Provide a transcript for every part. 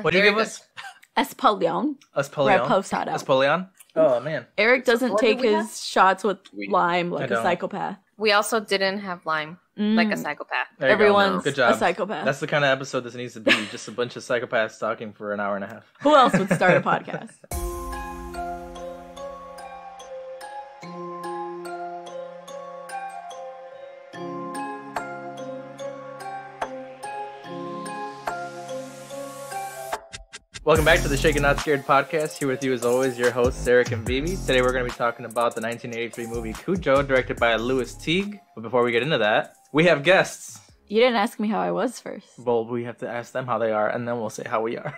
What do you give us? Espolón. Espolón. Reposado. Espolón. Oh, man. Eric doesn't take his shots with lime like a psychopath. We also didn't have lime like a psychopath. Everyone's a psychopath. That's the kind of episode this needs to be. Just a bunch of psychopaths talking for an hour and a half. Who else would start a podcast? Welcome back to the Shaken Not Scared Podcast. Here with you as always, your hosts, Eric and Vivi. Today we're going to be talking about the 1983 movie Cujo, directed by Louis Teague. But before we get into that, we have guests. You didn't ask me how I was first. Well, we have to ask them how they are, and then we'll say how we are.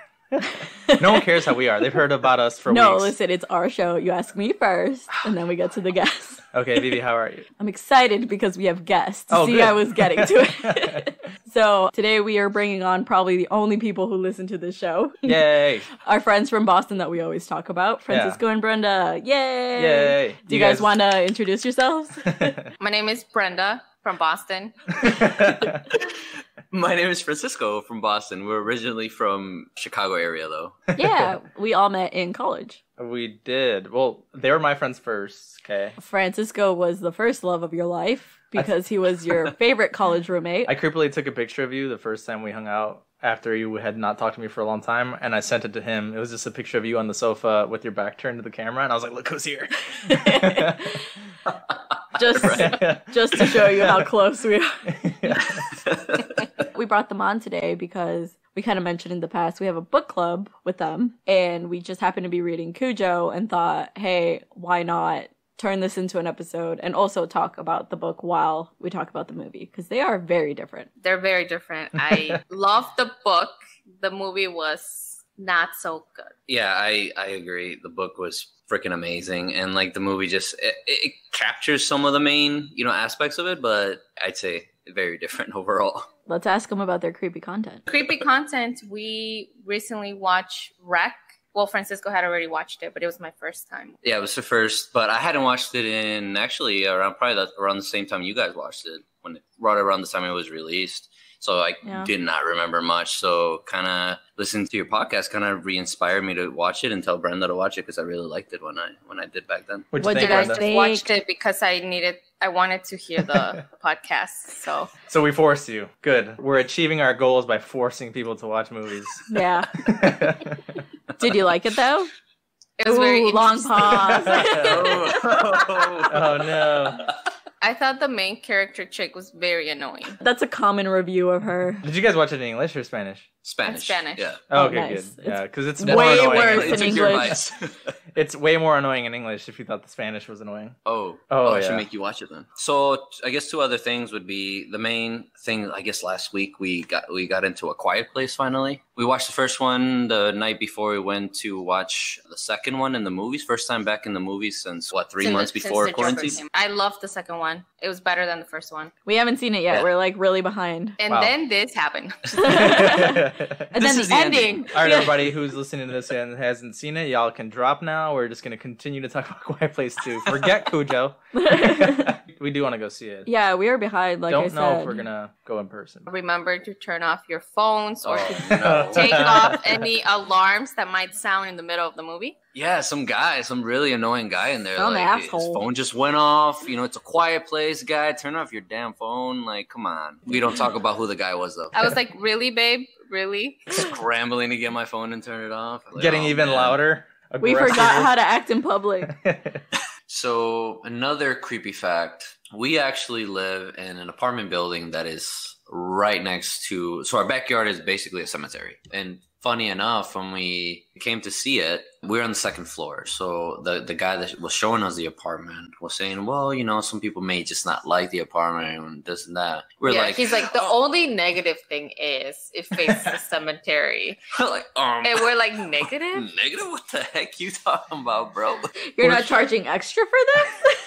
No one cares how we are. They've heard about us for weeks. No, listen, it's our show. You ask me first, and then we get to the guests. Okay, Vivi, how are you? I'm excited because we have guests. Oh, see, good. I was getting to it. So today we are bringing on probably the only people who listen to this show. Yay. Our friends from Boston that we always talk about, Francisco and Brenda. Yay. Yay. Do you guys want to introduce yourselves? My name is Brenda from Boston. My name is Francisco from Boston. We're originally from Chicago area, though. Yeah, we all met in college. We did. Well, they were my friends first, okay? Francisco was the first love of your life because he was your favorite college roommate. I creepily took a picture of you the first time we hung out after you had not talked to me for a long time, and I sent it to him. It was just a picture of you on the sofa with your back turned to the camera, and I was like, look who's here. Just to show you how close we are. We brought them on today because we kind of mentioned in the past we have a book club with them, and we just happened to be reading Cujo and thought, hey, why not turn this into an episode and also talk about the book while we talk about the movie, because they are very different. They're very different. I love the book. The movie was not so good. Yeah, I agree. The book was freaking amazing, and like the movie just it captures some of the main aspects of it, but I'd say very different overall. Let's ask them about their creepy content. Creepy content, we recently watched Wreck. Well, Francisco had already watched it, but it was my first time. Yeah, it was the first, but I hadn't watched it in actually around the same time you guys watched it, right around the time it was released. So I did not remember much. So kind of listening to your podcast kind of re-inspired me to watch it and tell Brenda to watch it because I really liked it when I did back then. What did I think? Watched it because I wanted to hear the podcast. So we forced you. Good. We're achieving our goals by forcing people to watch movies. Yeah. Did you like it though? It was very long pause. Oh no. I thought the main character chick was very annoying. That's a common review of her. Did you guys watch it in English or Spanish? Spanish. Spanish. Yeah. Oh, okay, nice. Good. Yeah, because it's more way annoying. Worse in English. It's way more annoying in English if you thought the Spanish was annoying. Oh, I should make you watch it then. So I guess two other things would be the main thing. I guess last week we got into A Quiet Place finally. We watched the first one the night before we went to watch the second one in the movies. First time back in the movies since, what, three months before quarantine? I loved the second one. It was better than the first one. We haven't seen it yet. Yeah. We're like really behind. And then this happened. And this is the ending. All right, everybody who's listening to this and hasn't seen it, y'all can drop now. We're just going to continue to talk about Quiet Place 2. Forget Cujo. We do want to go see it. Yeah, we are behind, like I said. Don't know if we're going to go in person. Remember to turn off your phones or take off any alarms that might sound in the middle of the movie. Yeah, some really annoying guy in there. His phone just went off. It's a quiet place, guy. Turn off your damn phone. Like, come on. We don't talk about who the guy was, though. I was like, really, babe? Really? Scrambling to get my phone and turn it off. Like, Getting even louder. We forgot how to act in public. So another creepy fact. We actually live in an apartment building that is right next to... So our backyard is basically a cemetery. And... funny enough, when we came to see it, we were on the second floor. So the guy that was showing us the apartment was saying, well, some people may just not like the apartment and this and that. He's like, the only negative thing is it faces the cemetery. And we're like, negative? Negative? What the heck you talking about, bro? You're not charging extra for this?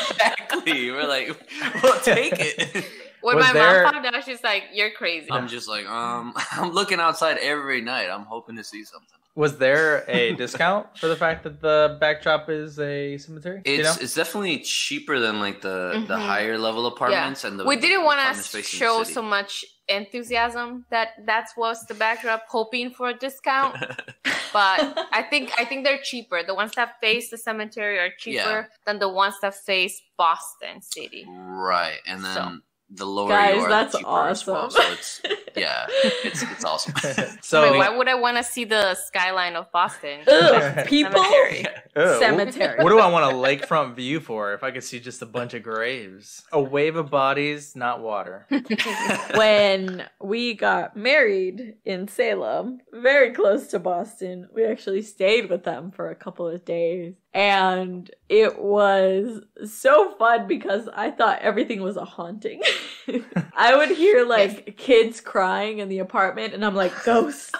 Exactly. We're like, we'll take it. When my mom found out, she's like, you're crazy. I'm just like, I'm looking outside every night. I'm hoping to see something. Was there a discount for the fact that the backdrop is a cemetery? It's definitely cheaper than like the higher level apartments. And we didn't want to show so much enthusiasm that's what's the backdrop, hoping for a discount. But I think they're cheaper. The ones that face the cemetery are cheaper than the ones that face Boston City. Right. And then the lower you are, that's cheaper awesome. As well. So it's it's awesome. So wait, why would I want to see the skyline of Boston? Cemetery. What do I want a lakefront view for if I could see just a bunch of graves? A wave of bodies, not water. When we got married in Salem, very close to Boston, we actually stayed with them for a couple of days. And it was so fun because I thought everything was a haunting. I would hear like kids crying in the apartment and I'm like, ghost.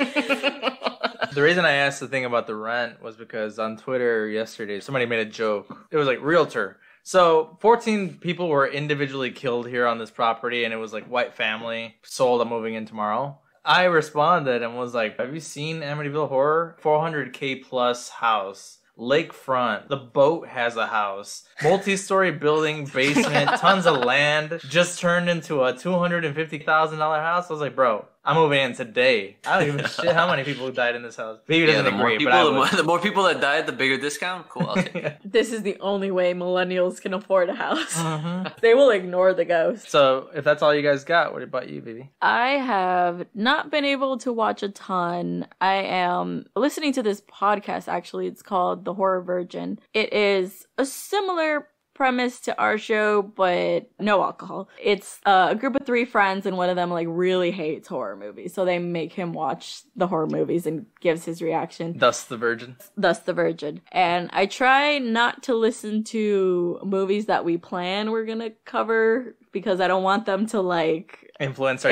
The reason I asked the thing about the rent was because on Twitter yesterday, somebody made a joke. It was like realtor. So 14 people were individually killed here on this property and it was like white family sold. I'm moving in tomorrow. I responded and was like, have you seen Amityville Horror? 400K plus house. Lakefront. The boat has a house. Multi-story building, basement, tons of land. Just turned into a $250,000 house. I was like, bro, I'm moving in today. I don't give a shit how many people died in this house. Maybe doesn't agree, people, but the more people that died, the bigger discount. Cool. I'll take it. This is the only way millennials can afford a house. They will ignore the ghost. So if that's all you guys got, what about you, Vivi? I have not been able to watch a ton. I am listening to this podcast, actually. It's called The Horror Virgin. It is a similar premise to our show, but no alcohol. It's a group of three friends and one of them like really hates horror movies, so they make him watch the horror movies and gives his reaction. Thus the Virgin. And I try not to listen to movies that we plan we're gonna cover because I don't want them to like influence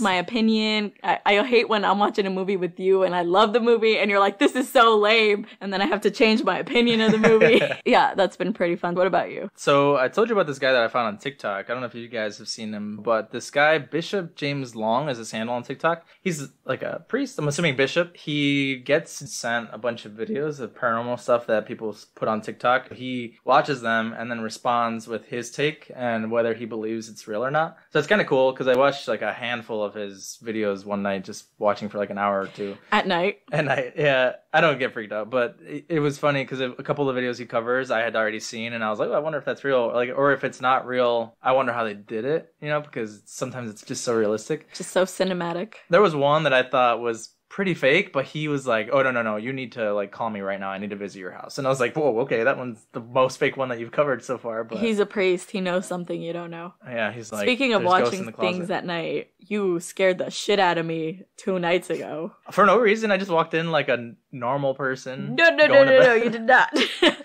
my opinion. I hate when I'm watching a movie with you and I love the movie and you're like, this is so lame, and then I have to change my opinion of the movie. Yeah, that's been pretty fun. What about you? So I told you about this guy that I found on TikTok. I don't know if you guys have seen him, but this guy Bishop James Long is his handle on TikTok. He's like a priest, I'm assuming bishop. He gets sent a bunch of videos of paranormal stuff that people put on TikTok. He watches them and then responds with his take and whether he believes it's real or not. So it's kind of cool because I watched like a handful of his videos one night, just watching for like an hour or two at night. Yeah, I don't get freaked out, but it was funny because a couple of the videos he covers I had already seen and I was like, oh, I wonder if that's real, like, or if it's not real, I wonder how they did it, you know, because sometimes it's just so realistic, just so cinematic. There was one that I thought was pretty fake, but he was like, oh, no, you need to like call me right now, I need to visit your house. And I was like, whoa, okay, that one's the most fake one that you've covered so far. But he's a priest, he knows something you don't know. Yeah, he's like, speaking of watching things at night, you scared the shit out of me 2 nights ago for no reason. I just walked in like a normal person. No, you did not.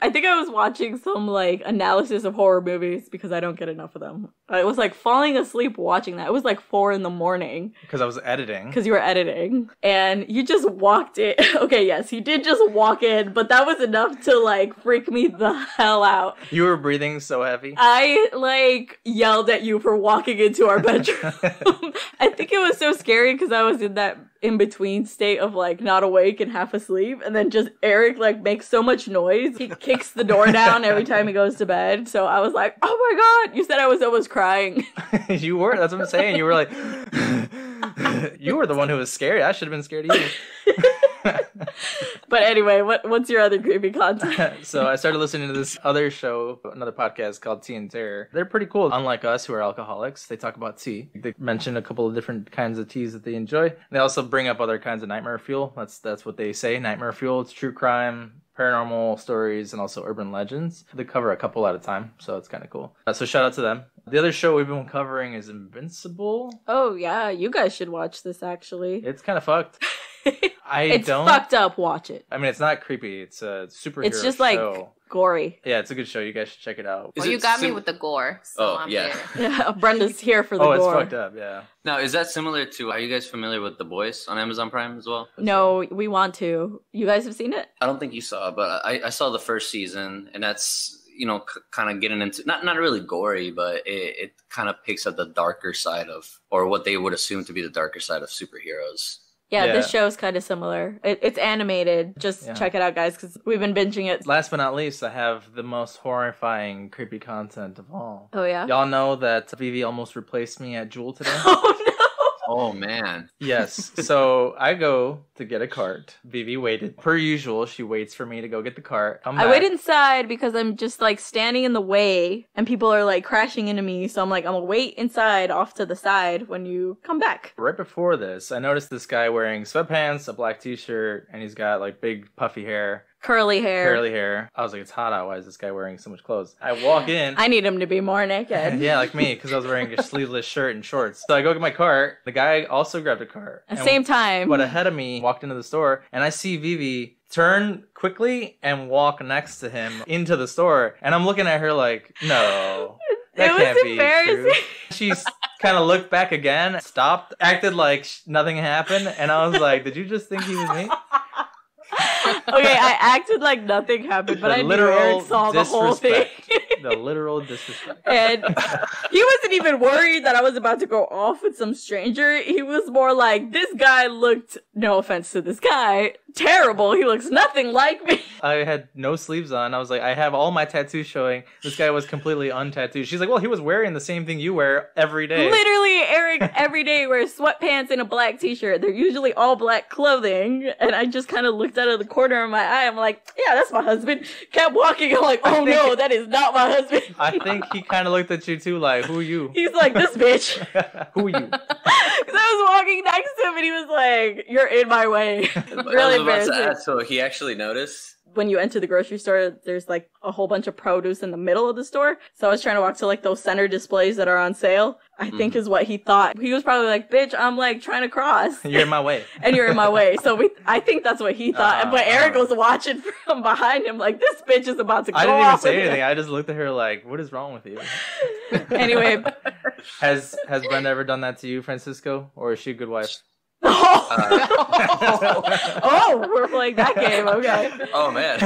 I think I was watching some like analysis of horror movies because I don't get enough of them. I was like falling asleep watching that. It was like 4 a.m. because I was editing. Because you were editing and you just walked in. Okay, yes, he did just walk in, but that was enough to like freak me the hell out. You were breathing so heavy. I like yelled at you for walking into our bedroom. I think it was so scary because I was in that in-between state of like not awake and half asleep, and then just Eric like makes so much noise, he kicks the door down every time he goes to bed. So I was like, oh my god, you said I was almost crying. You were, that's what I'm saying, you were like you were the one who was scared. I should have been scared of you. But anyway, what's your other creepy content? So I started listening to this other show, another podcast called Tea and Terror. They're pretty cool. Unlike us, who are alcoholics, they talk about tea. They mention a couple of different kinds of teas that they enjoy. They also bring up other kinds of nightmare fuel. That's what they say. Nightmare fuel. It's true crime, paranormal stories, and also urban legends. They cover a couple at a time, so it's kind of cool. So shout out to them. The other show we've been covering is Invincible. Oh yeah, you guys should watch this actually. It's kind of fucked. It's fucked up. Watch it. I mean, it's not creepy. It's a superhero. It's just like show. Gory. Yeah, it's a good show. You guys should check it out. Well, you got me with the gore. So I'm here. Brenda's here for the gore. Oh, it's fucked up. Yeah. Now, is that similar to? Are you guys familiar with The Boys on Amazon Prime as well? No, we want to. You guys have seen it? I don't think you saw, but I saw the first season, and that's, you know, kind of getting into not really gory, but it kind of picks up the darker side of, or what they would assume to be the darker side of superheroes. Yeah, this show's kind of similar. It's animated. Just check it out, guys, because we've been binging it. Last but not least, I have the most horrifying, creepy content of all. Oh, yeah? Y'all know that Vivi almost replaced me at Jewel today? Oh, no! Oh, man. Yes. So I go to get a cart. Vivi waited. Per usual, she waits for me to go get the cart. I wait inside because I'm just like standing in the way and people are like crashing into me. So I'm like, I'm going to wait inside off to the side when you come back. Right before this, I noticed this guy wearing sweatpants, a black t-shirt, and he's got like big puffy hair. Curly hair. I was like, it's hot out. Why is this guy wearing so much clothes? I walk in. I need him to be more naked. Yeah, like me, because I was wearing a sleeveless shirt and shorts. So I go get my cart. The guy also grabbed a cart. At the same time. But ahead of me, walked into the store, and I see Vivi turn quickly and walk next to him into the store. And I'm looking at her like, no. That can't be true. She's kind of looked back again, stopped, acted like nothing happened. And I was like, did you just think he was me? Okay, I acted like nothing happened, but I knew Eric saw the whole thing. The literal disrespect. And he wasn't even worried that I was about to go off with some stranger. He was more like, this guy looked, no offense to this guy, terrible. He looks nothing like me. I had no sleeves on. I was like, I have all my tattoos showing. This guy was completely untattooed. She's like, well, he was wearing the same thing you wear every day. Literally, Eric every day wears sweatpants and a black t-shirt. They're usually all black clothing. And I just kind of looked out of the corner of my eye. I'm like, yeah, that's my husband. Kept walking. I'm like, oh no, that is not my husband. I think he kind of looked at you too, like, who are you? He's like, this bitch. Who are you? Because I was walking next to him and he was like, you're in my way. Really embarrassing. So he actually noticed? When you enter the grocery store, there's like a whole bunch of produce in the middle of the store. So I was trying to walk to like those center displays that are on sale, I think is what he thought. He was probably like, bitch, I'm like trying to cross. You're in my way. And you're in my way. So I think that's what he thought. But Eric was watching from behind him like, this bitch is about to go off. I didn't even say anything. I just looked at her like, what is wrong with you? Anyway. Has Brenda ever done that to you, Francisco? Or is she a good wife? Oh. Oh, we're playing that game. Okay. Oh man.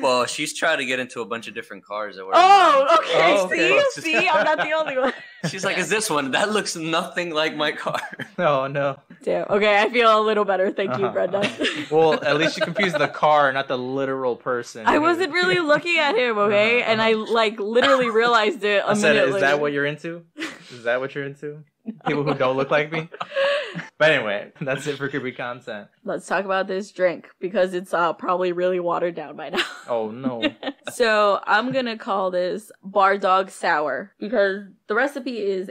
Well, she's trying to get into a bunch of different cars. Okay. See, I'm not the only one. She's like, "Is this one? That looks nothing like my car." Oh no. Damn. Okay, I feel a little better. Thank you, Brenda. Well, at least you confused the car, not the literal person. I wasn't really looking at him. Okay, and I like literally realized it. I said, "Is that what you're into? Is that what you're into?" People who don't look like me. But anyway, that's it for creepy content. Let's talk about this drink because it's probably really watered down by now. Oh, no. So I'm going to call this Bar Dog Sour because the recipe is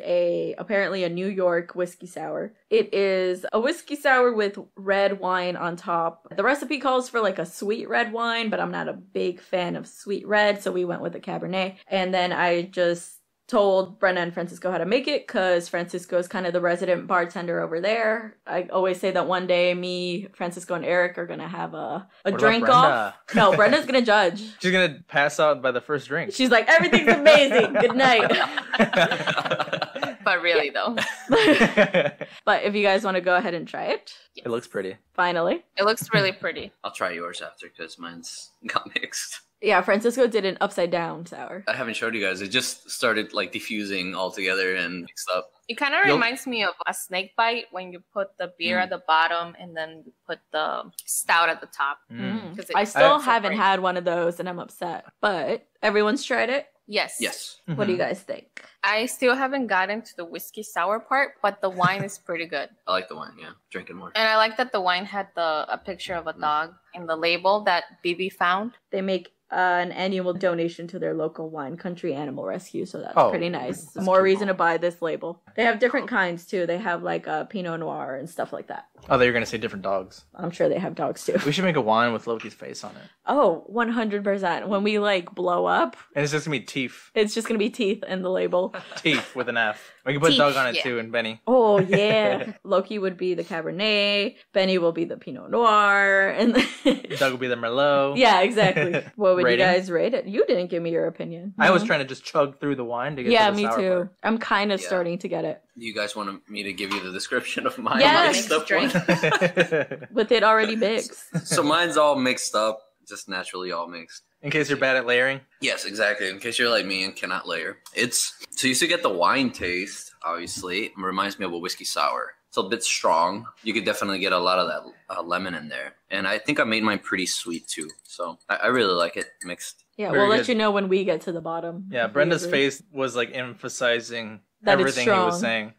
apparently a New York whiskey sour. It is a whiskey sour with red wine on top. The recipe calls for like a sweet red wine, but I'm not a big fan of sweet red. So we went with a Cabernet. And then I just told Brenda and Francisco how to make it because Francisco is kind of the resident bartender over there. I always say that one day me, Francisco, and Eric are going to have a drink off. No, Brenda's going to judge. She's going to pass out by the first drink. She's like, everything's amazing. Good night. But really, though. But if you guys want to go ahead and try it. Yes. It looks pretty. Finally. It looks really pretty. I'll try yours after because mine's got mixed. Yeah, Francisco did an upside down sour. I haven't showed you guys. It just started like diffusing all together and mixed up. It kind of reminds me of a snake bite when you put the beer at the bottom and then you put the stout at the top. I haven't had one of those and I'm upset. But everyone's tried it? Yes. Yes. Mm-hmm. What do you guys think? I still haven't gotten to the whiskey sour part, but the wine is pretty good. I like the wine, yeah. Drinking more. And I like that the wine had a picture of a dog in the label that Bibi found. They make an annual donation to their local wine country animal rescue, so that's pretty nice. That's more reason to buy this label. They have different kinds too. They have like a Pinot Noir and stuff like that. Oh, they were gonna say different dogs. I'm sure they have dogs too. We should make a wine with Loki's face on it. Oh, 100%. When we like blow up, and it's just gonna be teeth. It's just gonna be teeth in the label. Teeth with an F. We can put Doug on it too, and Benny. Oh yeah, Loki would be the Cabernet. Benny will be the Pinot Noir, and Doug will be the Merlot. Yeah, exactly. Well, would you guys rate it? You didn't give me your opinion. I was trying to just chug through the wine to get to the sour part. Yeah, me too. I'm kind of starting to get it. You guys want me to give you the description of mine? Yeah, drink. With it already mixed. So mine's all mixed up, just naturally all mixed. In case you're bad at layering? Yes, exactly. In case you're like me and cannot layer. So you still get the wine taste, obviously. It reminds me of a whiskey sour. It's a bit strong. You could definitely get a lot of that lemon in there. And I think I made mine pretty sweet too. So I really like it mixed. Yeah, we'll let you know when we get to the bottom. Yeah, Brenda's face was like emphasizing that everything he was saying.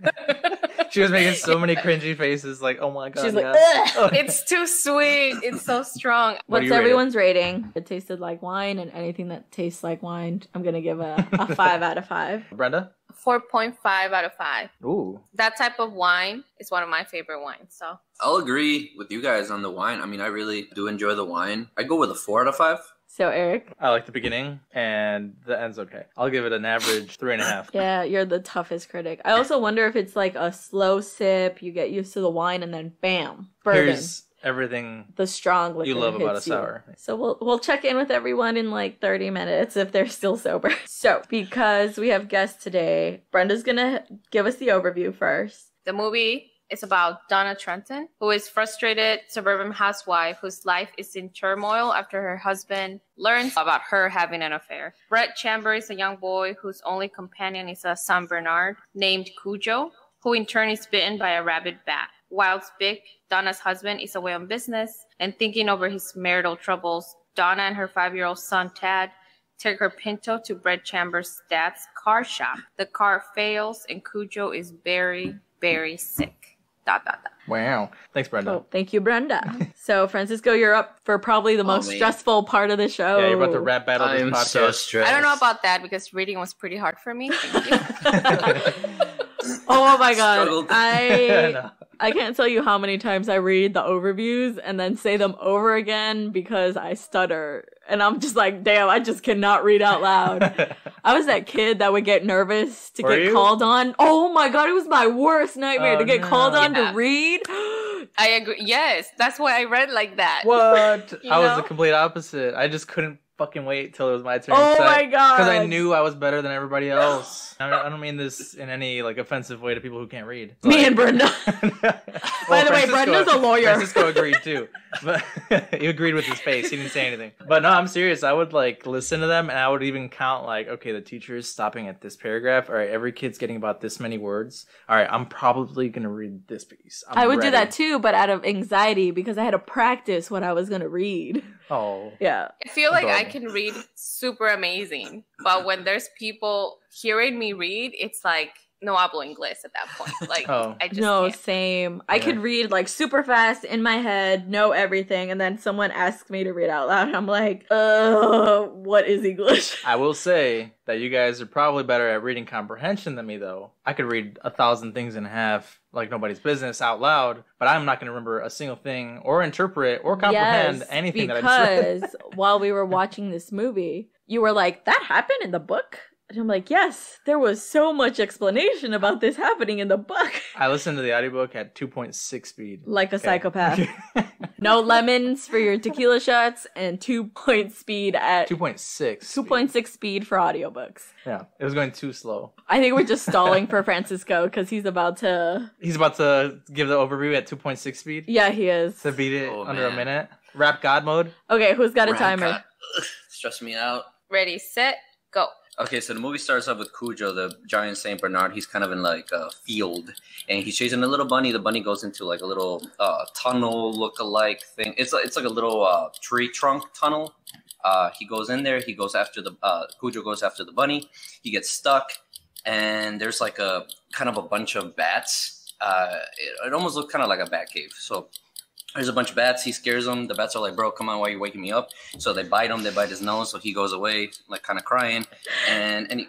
She was making so many cringy faces, like, oh my God. She's like, ugh, it's too sweet. It's so strong. What's everyone's rating? It tasted like wine, and anything that tastes like wine, I'm going to give a 5 out of 5. Brenda? 4.5 out of 5. Ooh. That type of wine is one of my favorite wines. So I'll agree with you guys on the wine. I mean, I really do enjoy the wine. I go with a 4 out of 5. So, Eric? I like the beginning, and the end's okay. I'll give it an average 3.5. Yeah, you're the toughest critic. I also wonder if it's like a slow sip, you get used to the wine, and then bam, bourbon. Here's everything the strong liquor you love about a sour. You. So we'll check in with everyone in like 30 minutes if they're still sober. So, because we have guests today, Brenda's going to give us the overview first. The movie... It's about Donna Trenton, who is a frustrated suburban housewife whose life is in turmoil after her husband learns about her having an affair. Brett Chamber is a young boy whose only companion is a Saint Bernard named Cujo, who in turn is bitten by a rabid bat. Whilst Vic, Donna's husband, is away on business and thinking over his marital troubles, Donna and her 5-year-old son Tad take her Pinto to Brett Chamber's dad's car shop. The car fails and Cujo is very, very sick. Dot, dot, dot. Wow. Thanks, Brenda. Oh, thank you, Brenda. So, Francisco, you're up for probably the most stressful part of the show. Yeah, you're about to rap battle this podcast. So stressed. I don't know about that because reading was pretty hard for me. Thank you. Oh, my God. Struggled. I can't tell you how many times I read the overviews and then say them over again because I stutter. And I'm just like, damn, I just cannot read out loud. I was that kid that would get nervous to get called on. Oh, my God. It was my worst nightmare to get called on to read. I agree. Yes. That's why I read like that. What? I was the complete opposite. I just couldn't fucking wait till it was my turn. Oh, my God. Because I knew I was better than everybody else. I don't mean this in any like offensive way to people who can't read. But... Me and Brenda. By the way, Brenda's a lawyer. Francisco agreed too. But he agreed with his face. He didn't say anything. But no, I'm serious. I would like listen to them and I would even count like, okay, the teacher is stopping at this paragraph. All right, every kid's getting about this many words. All right, I'm probably going to read this piece. I would do that too, but out of anxiety because I had to practice what I was going to read. Oh. Yeah. I feel like I can read super amazing, but when there's people hearing me read, it's like no hablo inglés at that point. Like I just can't. Same. Yeah. I could read like super fast in my head, know everything, and then someone asks me to read out loud. I'm like, what is English? I will say that you guys are probably better at reading comprehension than me, though. I could read 1,000 things in half. Like nobody's business out loud, but I'm not going to remember a single thing or interpret or comprehend anything that I just read. While we were watching this movie, you were like, that happened in the book? And I'm like, yes, there was so much explanation about this happening in the book. I listened to the audiobook at 2.6 speed. Like a psychopath. No lemons for your tequila shots and 2 point speed at... 2.6. 2.6 speed for audiobooks. Yeah, it was going too slow. I think we're just stalling for Francisco because he's about to... He's about to give the overview at 2.6 speed? Yeah, he is. To beat it under a minute. Rap God mode. Okay, who's got a timer? Stress me out. Ready, set, go. Okay, so the movie starts off with Cujo, the giant Saint Bernard. He's kind of in like a field, and he's chasing a little bunny. The bunny goes into like a little tunnel look-alike thing. It's like a little tree trunk tunnel. He goes in there. He goes after the Cujo goes after the bunny. He gets stuck, and there's like a kind of a bunch of bats. It almost looked kind of like a bat cave. So there's a bunch of bats. He scares them. The bats are like, bro, come on, why are you waking me up? So they bite him. They bite his nose. So he goes away, like kind of crying. And he,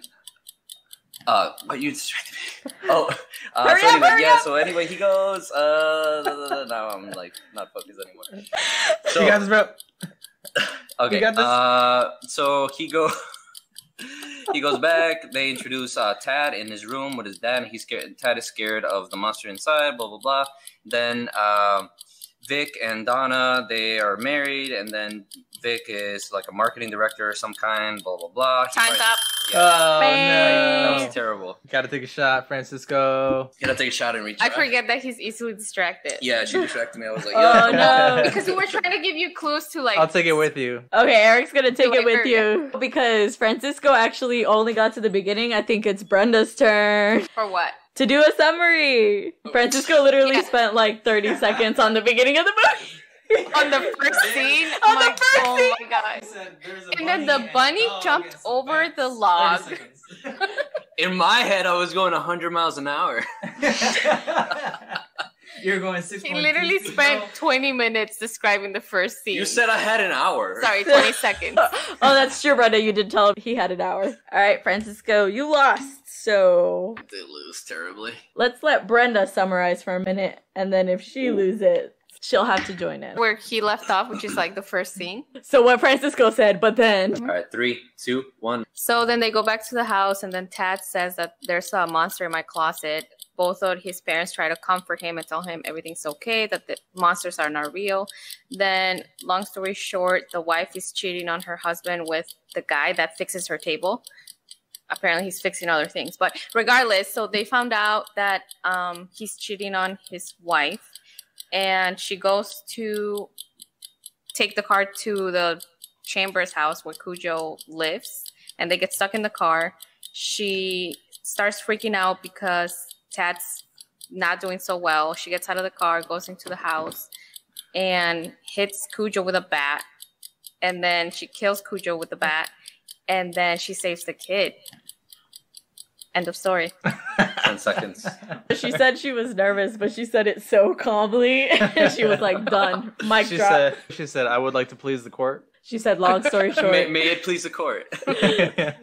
but you distracted me. So anyway, he goes, now I'm like not focused anymore. So, you got this, bro. Okay. You got this? So he goes. He goes back. They introduce Tad in his room with his dad. He's scared. Tad is scared of the monster inside. Blah blah blah. Then. Vic and Donna, they are married, and then Vic is like a marketing director of some kind, blah, blah, blah. Time's up. Yeah. Oh, no. That was terrible. Gotta take a shot, Francisco. Gotta take a shot and reach out. I forget that he's easily distracted. Yeah, she distracted me. I was like, yeah. Oh, no. Because we were trying to give you clues to like... I'll take it with you. Okay, Eric's gonna take it with you. Because Francisco actually only got to the beginning. I think it's Brenda's turn. For what? to do a summary. Francisco literally spent like 30 seconds on the beginning of the movie. On the first scene? On the first scene! Oh my god. And then the bunny jumped over the log. In my head, I was going 100 miles an hour. You're going 6. He literally spent 20 minutes describing the first scene. You said I had an hour. Sorry, 20 seconds. Oh, that's true, Brenda. You did tell him he had an hour. All right, Francisco, you lost. So they lose terribly. Let's let Brenda summarize for a minute, and then if she loses, she'll have to join in. Where he left off, which is like the first scene. So what Francisco said, but then... All right, 3, 2, 1. So then they go back to the house, and then Tad says that there's a monster in my closet. Both of his parents try to comfort him and tell him everything's okay, that the monsters are not real. Then, long story short, the wife is cheating on her husband with the guy that fixes her table. Apparently, he's fixing other things. But regardless, so they found out that he's cheating on his wife. And she goes to take the car to the Chamber's house where Cujo lives. And they get stuck in the car. She starts freaking out because Tad's not doing so well. She gets out of the car, goes into the house, and hits Cujo with a bat. And then she kills Cujo with the bat. And then she saves the kid. End of story. 10 seconds. She said she was nervous, but she said it so calmly. She was like, done. Mic drop. She said, I would like to please the court. She said, long story short. May it please the court. Okay,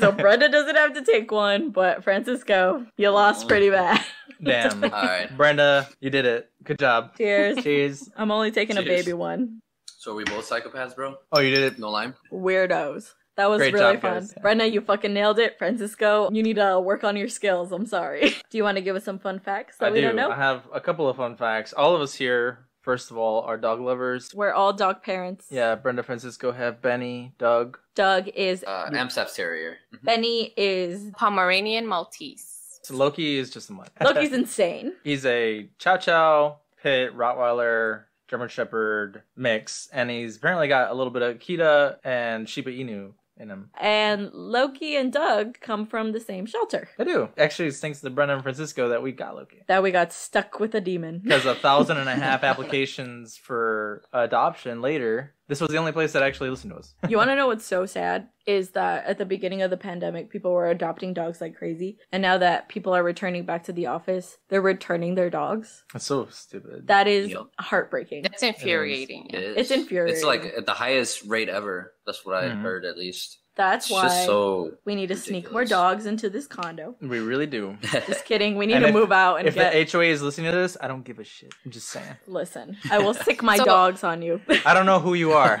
so Brenda doesn't have to take one, but Francisco, you lost pretty bad. Damn. All right. Brenda, you did it. Good job. Cheers. Cheers. I'm only taking a baby one. So are we both psychopaths, bro? Oh, you did it. No lime. Weirdos. That was great, really fun. Guys. Brenda, you fucking nailed it. Francisco, you need to work on your skills. I'm sorry. Do you want to give us some fun facts that we don't know? I have a couple of fun facts. All of us here, first of all, are dog lovers. We're all dog parents. Yeah, Brenda, Francisco have Benny, Doug. Doug is... Amstaff's Terrier. Benny is... Pomeranian Maltese. So Loki is just a mutt. Loki's insane. He's a Chow Chow, Pit, Rottweiler... German Shepherd mix, and he's apparently got a little bit of Akita and Shiba Inu in him. And Loki and Doug come from the same shelter. They do. Actually, thanks to Brenda and Francisco that we got Loki. That we got stuck with a demon. Because 1,500 applications for adoption later, this was the only place that actually listened to us. You want to know what's so sad? Is that at the beginning of the pandemic, people were adopting dogs like crazy. And now that people are returning back to the office, they're returning their dogs. That's so stupid. That is heartbreaking. That's infuriating. It's infuriating. It's like at the highest rate ever. That's what I heard, at least. That's why so we need to sneak more dogs into this condo. We really do. Just kidding. We need to move out. And if the HOA is listening to this, I don't give a shit. I'm just saying. Listen, I will sick my dogs on you. I don't know who you are,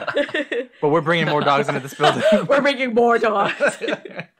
but we're bringing more dogs into this building. We're bringing more dogs.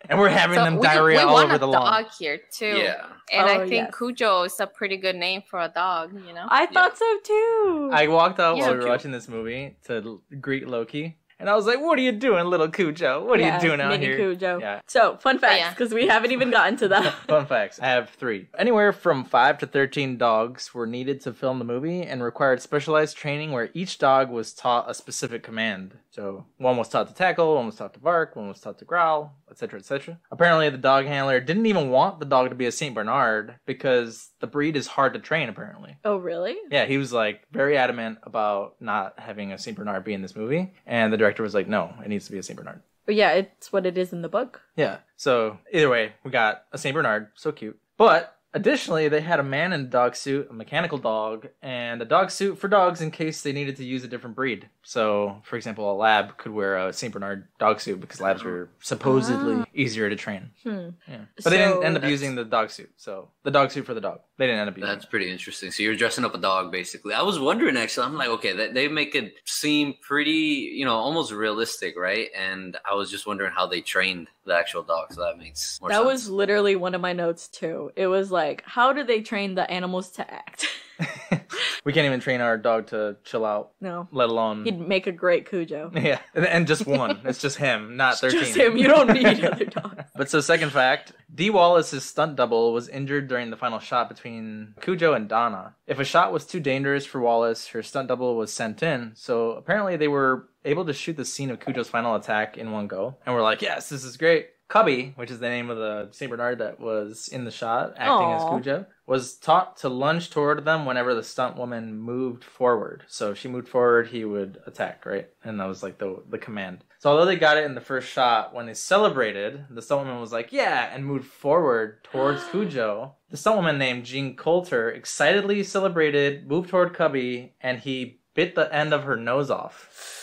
And we're having them diarrhea all over the lawn. We want a dog here, too. Yeah. And I think Cujo is a pretty good name for a dog, you know? I thought so, too. I walked out while we were watching this movie to greet Loki. And I was like, what are you doing, little Cujo? What are you doing out here? Cujo. Yeah. So, fun facts, because we haven't even gotten to that. Fun facts. I have 3. Anywhere from 5 to 13 dogs were needed to film the movie and required specialized training where each dog was taught a specific command. So, one was taught to tackle, one was taught to bark, one was taught to growl, etc., etc. Apparently, the dog handler didn't even want the dog to be a Saint Bernard because the breed is hard to train, apparently. Oh, really? Yeah, he was, like, very adamant about not having a Saint Bernard be in this movie. And the director was like, no, it needs to be a Saint Bernard. But yeah, it's what it is in the book. Yeah. So either way, we got a Saint Bernard. So cute. But additionally, they had a man in a dog suit, a mechanical dog, and a dog suit for dogs in case they needed to use a different breed. So, for example, a lab could wear a Saint Bernard dog suit because labs were supposedly easier to train. Yeah. But they didn't end up using the dog suit. So the dog suit for the dog. They didn't end up using That's pretty interesting. So you're dressing up a dog, basically. I was wondering, actually. I'm like, okay, they make it seem pretty, you know, almost realistic, right? And I was just wondering how they trained the actual dog. So that makes more sense. That was literally one of my notes, too. It was like, how do they train the animals to act? We can't even train our dog to chill out. No. Let alone... He'd make a great Cujo. Yeah. And just one. It's just him, not 13. Just him. You don't need other dogs. But so, second fact, Dee Wallace's stunt double was injured during the final shot between Cujo and Donna. If a shot was too dangerous for Wallace, her stunt double was sent in. So apparently they were able to shoot the scene of Cujo's final attack in one go. And we're like, yes, this is great. Cubby, which is the name of the Saint Bernard that was in the shot, acting Aww. As Cujo, was taught to lunge toward them whenever the stunt woman moved forward. So if she moved forward, he would attack, right? And that was like the command. So although they got it in the first shot, when they celebrated, the stunt woman was like, yeah, and moved forward towards Cujo. The stunt woman named Jean Coulter excitedly celebrated, moved toward Cubby, and he bit the end of her nose off.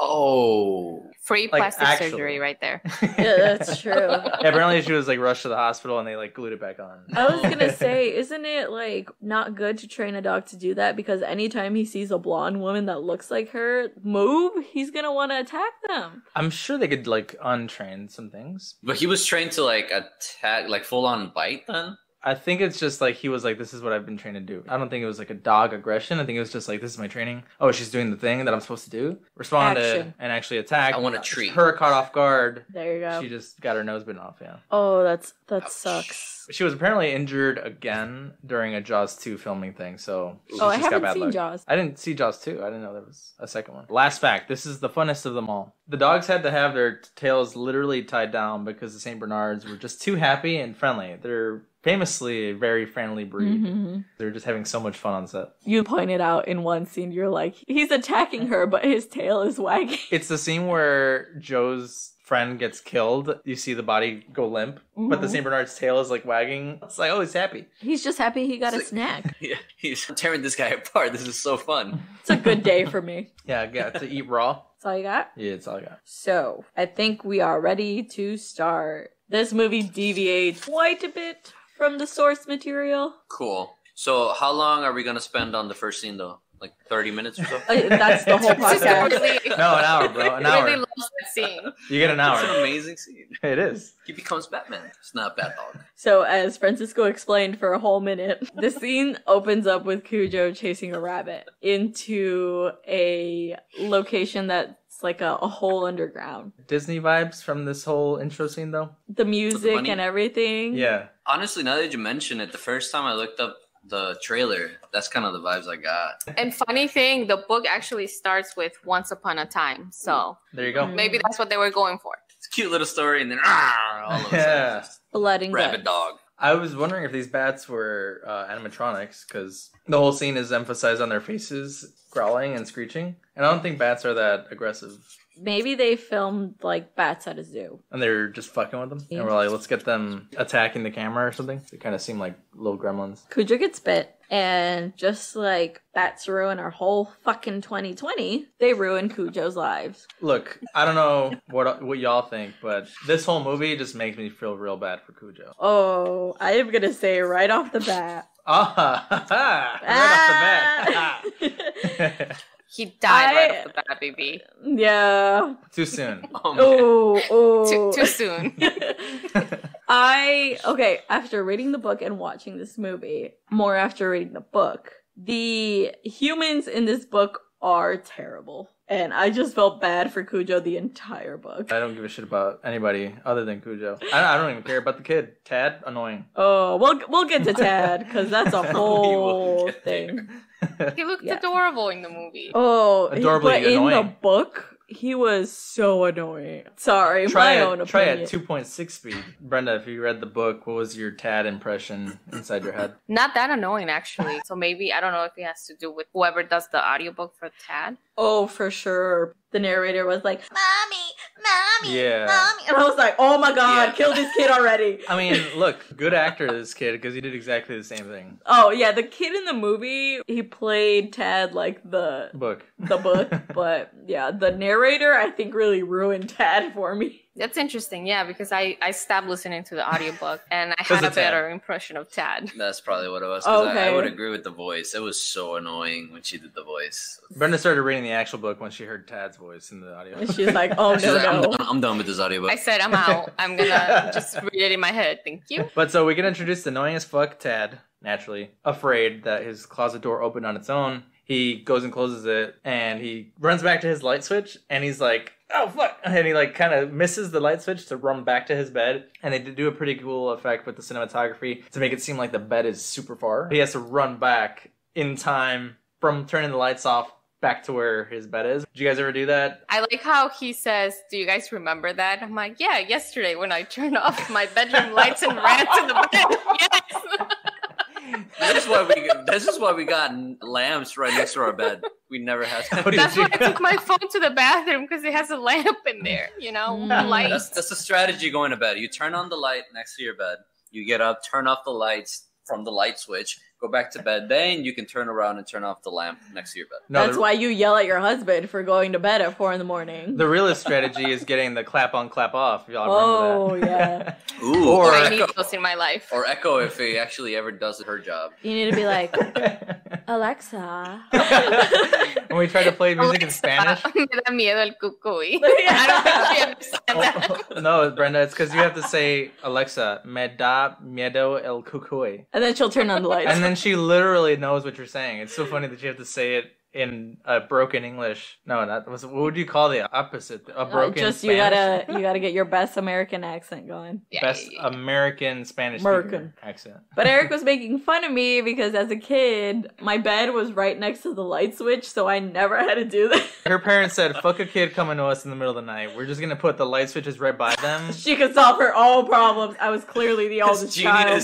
Oh, free plastic surgery right there. Yeah, that's true. Yeah, apparently she was like rushed to the hospital and they like glued it back on. I was gonna say, isn't it like not good to train a dog to do that? Because anytime he sees a blonde woman that looks like her move, he's gonna want to attack them. I'm sure they could like untrain some things. But he was trained to like attack, like full on bite then? I think it's just like he was like, this is what I've been trained to do. I don't think it was like a dog aggression. I think it was just like, this is my training. Oh, she's doing the thing that I'm supposed to do. Respond to and actually attack. I want to treat. Her caught off guard. There you go. She just got her nose bitten off, yeah. Oh, that sucks. She was apparently injured again during a Jaws 2 filming thing, so she just got bad luck. Oh, I haven't seen Jaws. I didn't see Jaws 2. I didn't know there was a second one. Last fact. This is the funnest of them all. The dogs had to have their tails literally tied down because the St. Bernards were just too happy and friendly. They're famously a very friendly breed. Mm-hmm. They're just having so much fun on set. You pointed out in one scene, you're like, he's attacking her, but his tail is wagging. It's the scene where Joe's friend gets killed. You see the body go limp, mm-hmm. but the St. Bernard's tail is like wagging. It's like, oh, he's happy. He's just happy he got a snack. Yeah, he's tearing this guy apart. This is so fun. It's a good day for me. Yeah, I got to eat raw. That's all you got? Yeah, it's all I got. So I think we are ready to start. This movie deviates quite a bit from the source material. Cool. So how long are we going to spend on the first scene, though? Like 30 minutes or so? That's the whole podcast. No, an hour, bro. An hour. Really loves that scene. You get an hour. It's an amazing scene. It is. He becomes Batman. It's not bad dog. So as Francisco explained for a whole minute, the scene opens up with Cujo chasing a rabbit into a location that it's like a hole underground. Disney vibes from this whole intro scene, though? The music and everything. Yeah. Honestly, now that you mention it, the first time I looked up the trailer, that's kind of the vibes I got. And funny thing, the book actually starts with Once Upon a Time. So there you go. Maybe that's what they were going for. It's a cute little story, and then all of a sudden, blood and rabbit guts. Dog. I was wondering if these bats were animatronics, because the whole scene is emphasized on their faces growling and screeching. And I don't think bats are that aggressive. Maybe they filmed, like, bats at a zoo. And they were just fucking with them? Yeah. And we're like, let's get them attacking the camera or something? They kind of seem like little gremlins. Cujo gets bit. And just like bats ruin our whole fucking 2020, they ruin Cujo's lives. Look, I don't know what y'all think, but this whole movie just makes me feel real bad for Cujo. Oh, I am going to say right off the bat. Right off the bat. He died right off the bat, baby. Yeah. Too soon. Oh. Too soon. After reading the book and watching this movie, more after reading the book, the humans in this book are terrible. And I just felt bad for Cujo the entire book. I don't give a shit about anybody other than Cujo. I don't even care about the kid. Tad, annoying. Oh, we'll get to Tad, because that's a whole thing. He looked adorable in the movie. Oh, adorably annoying. In the book, he was so annoying. Sorry, my own opinion. Try at 2.6 speed. Brenda, if you read the book, what was your Tad impression inside your head? Not that annoying, actually. So maybe, I don't know if it has to do with whoever does the audiobook for Tad. Oh, for sure. The narrator was like, Mommy. And I was like, oh my God, kill this kid already. I mean, look, good actor, this kid, because he did exactly the same thing. Oh, yeah, the kid in the movie, he played Tad like the book. But yeah, the narrator, I think, really ruined Tad for me. That's interesting, yeah, because I stopped listening to the audiobook and I had a better impression of Tad. That's probably what it was, because I would agree with the voice. It was so annoying when she did the voice. Brenda started reading the actual book when she heard Tad's voice in the audiobook. And she's like, oh, no, I'm done with this audiobook. I said, I'm out. I'm going to just read it in my head. Thank you. But so we can introduce the annoying as fuck Tad, naturally, afraid that his closet door opened on its own. He goes and closes it, and he runs back to his light switch, and he's like, oh, fuck. And he, like, kind of misses the light switch to run back to his bed. And they do a pretty cool effect with the cinematography to make it seem like the bed is super far. He has to run back in time from turning the lights off back to where his bed is. Did you guys ever do that? I like how he says, do you guys remember that? I'm like, yeah, yesterday when I turned off my bedroom lights and ran to the bed. Yes. This is why we got lamps right next to our bed. We never had that. That's why I took my phone to the bathroom, because it has a lamp in there, you know, light. That's a strategy going to bed. You turn on the light next to your bed. You get up, turn off the lights from the light switch, go back to bed. Then you can turn around and turn off the lamp next to your bed. No, that's why you yell at your husband for going to bed at 4 a.m. The realest strategy is getting the clap on, clap off. Y'all remember that? Oh, yeah. Ooh, or I need those in my life. Or Echo, if he actually ever does her job. You need to be like, Alexa. When we try to play music in Spanish. Me da miedo el cucuy. I don't think she understands that. No, Brenda, it's because you have to say, Alexa, me da miedo el cucuy. And then she'll turn on the lights. And then she literally knows what you're saying. It's so funny that you have to say it in a broken English. No, what would you call the opposite? A broken Spanish? You gotta get your best American accent going. Best American Spanish accent. But Eric was making fun of me because as a kid, my bed was right next to the light switch, so I never had to do this. Her parents said, fuck a kid coming to us in the middle of the night. We're just gonna put the light switches right by them. She could solve her own problems. I was clearly the oldest child.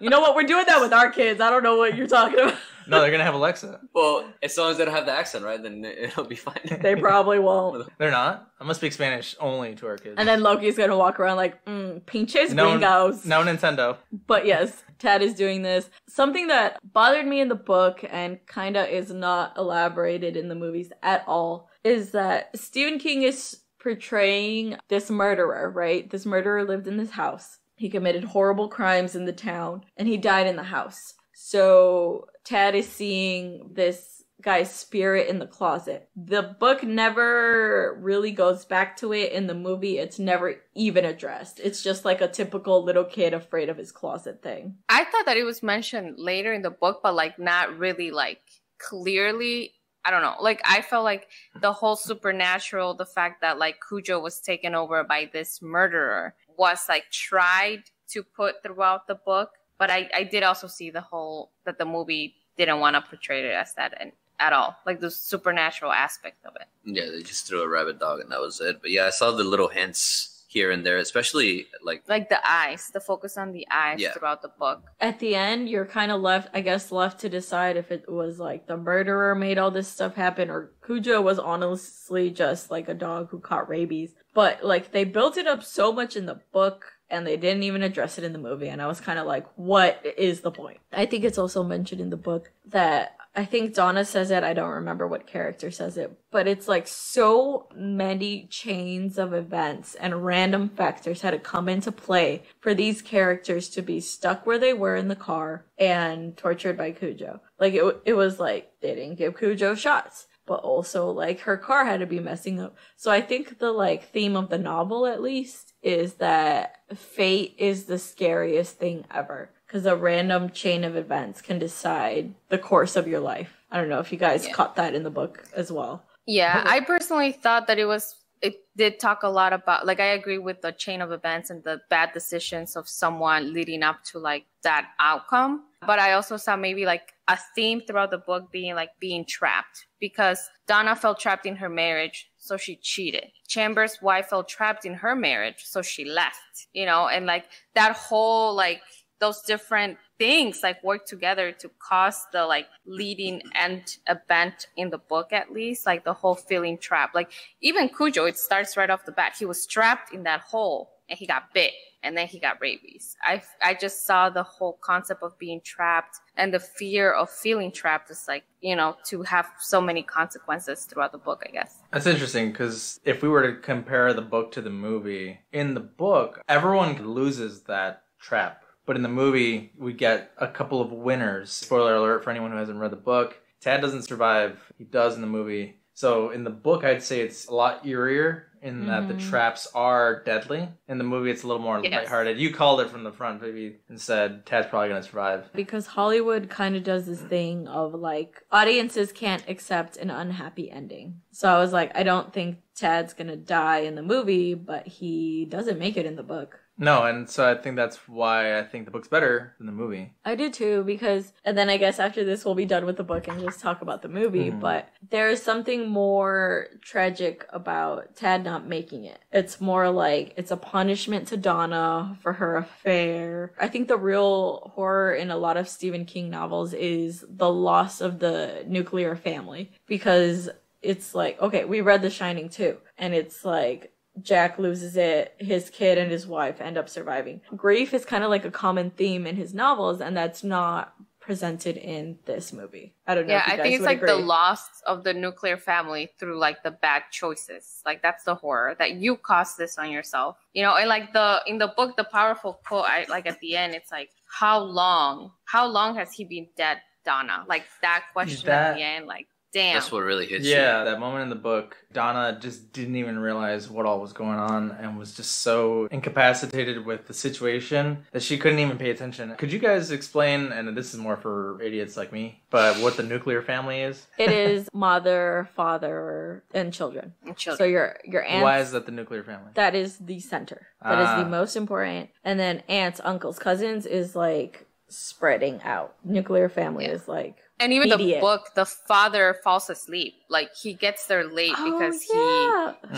You know what? We're doing that with our kids. I don't know what you're talking about. No, they're going to have Alexa. Well, as long as they don't have the accent, right? Then it'll be fine. They probably won't. They're not. I must speak Spanish only to our kids. And then Loki's going to walk around like, pinches gringos. No Nintendo. But yes, Tad is doing this. Something that bothered me in the book and kind of is not elaborated in the movies at all is that Stephen King is portraying this murderer, right? This murderer lived in this house. He committed horrible crimes in the town, and he died in the house. So Tad is seeing this guy's spirit in the closet. The book never really goes back to it. In the movie, it's never even addressed. It's just like a typical little kid afraid of his closet thing. I thought that it was mentioned later in the book, but like not really like clearly. I don't know. Like, I felt like the whole supernatural, the fact that like Cujo was taken over by this murderer was like tried to put throughout the book. But I did also see the whole that the movie didn't want to portray it as that at all. Like the supernatural aspect of it. Yeah, they just threw a rabid dog and that was it. But yeah, I saw the little hints here and there, especially like the eyes, the focus on the eyes throughout the book. At the end, you're kind of left to decide if it was like the murderer made all this stuff happen or Cujo was honestly just like a dog who caught rabies. But like they built it up so much in the book. And they didn't even address it in the movie. And I was kind of like, what is the point? I think it's also mentioned in the book that I think Donna says it. I don't remember what character says it. But it's like so many chains of events and random factors had to come into play for these characters to be stuck where they were in the car and tortured by Cujo. Like it was like they didn't give Cujo shots. But also, like, her car had to be messing up. So I think the, like, theme of the novel, at least, is that fate is the scariest thing ever. Because a random chain of events can decide the course of your life. I don't know if you guys caught that in the book as well. Yeah, I personally thought that it did talk a lot about, like, I agree with the chain of events and the bad decisions of someone leading up to, like, that outcome. But I also saw maybe, like, a theme throughout the book being, like, being trapped. Because Donna felt trapped in her marriage, so she cheated. Chamber's wife felt trapped in her marriage, so she left, you know? And, like, that whole, like, those different things, like, work together to cause the, like, leading end event in the book, at least. Like, the whole feeling trapped. Like, even Cujo, it starts right off the bat. He was trapped in that hole, and he got bit. And then he got rabies. I just saw the whole concept of being trapped and the fear of feeling trapped is like, you know, to have so many consequences throughout the book, I guess. That's interesting because if we were to compare the book to the movie, in the book, everyone loses that trap. But in the movie, we get a couple of winners. Spoiler alert for anyone who hasn't read the book. Tad doesn't survive. He does in the movie. So in the book, I'd say it's a lot eerier in that the traps are deadly. In the movie, it's a little more lighthearted. You called it from the front, Vivi, and said Tad's probably going to survive. Because Hollywood kind of does this thing of, like, audiences can't accept an unhappy ending. So I was like, I don't think Tad's going to die in the movie, but he doesn't make it in the book. No, and so I think that's why I think the book's better than the movie. I do too, because, and then I guess after this we'll be done with the book and just talk about the movie, but there's something more tragic about Tad not making it. It's more like, it's a punishment to Donna for her affair. I think the real horror in a lot of Stephen King novels is the loss of the nuclear family, because it's like, okay, we read The Shining too, and it's like, Jack loses it, his kid and his wife end up surviving. Grief is kind of like a common theme in his novels, and that's not presented in this movie. I don't know if you guys would agree. Yeah, I think it's like the loss of the nuclear family through like the bad choices. Like that's the horror, that you caused this on yourself. You know, and like in the book, the powerful quote, like at the end, it's like, how long has he been dead, Donna? Like that question at the end, like, damn. That's what really hits you. Yeah, that moment in the book, Donna just didn't even realize what all was going on and was just so incapacitated with the situation that she couldn't even pay attention. Could you guys explain, and this is more for idiots like me, but what the nuclear family is? It is mother, father, and children. So your aunts. Why is that the nuclear family? That is the center. That is the most important. And then aunts, uncles, cousins is like spreading out. Nuclear family is like... And even the book, the father falls asleep. Like, he gets there late because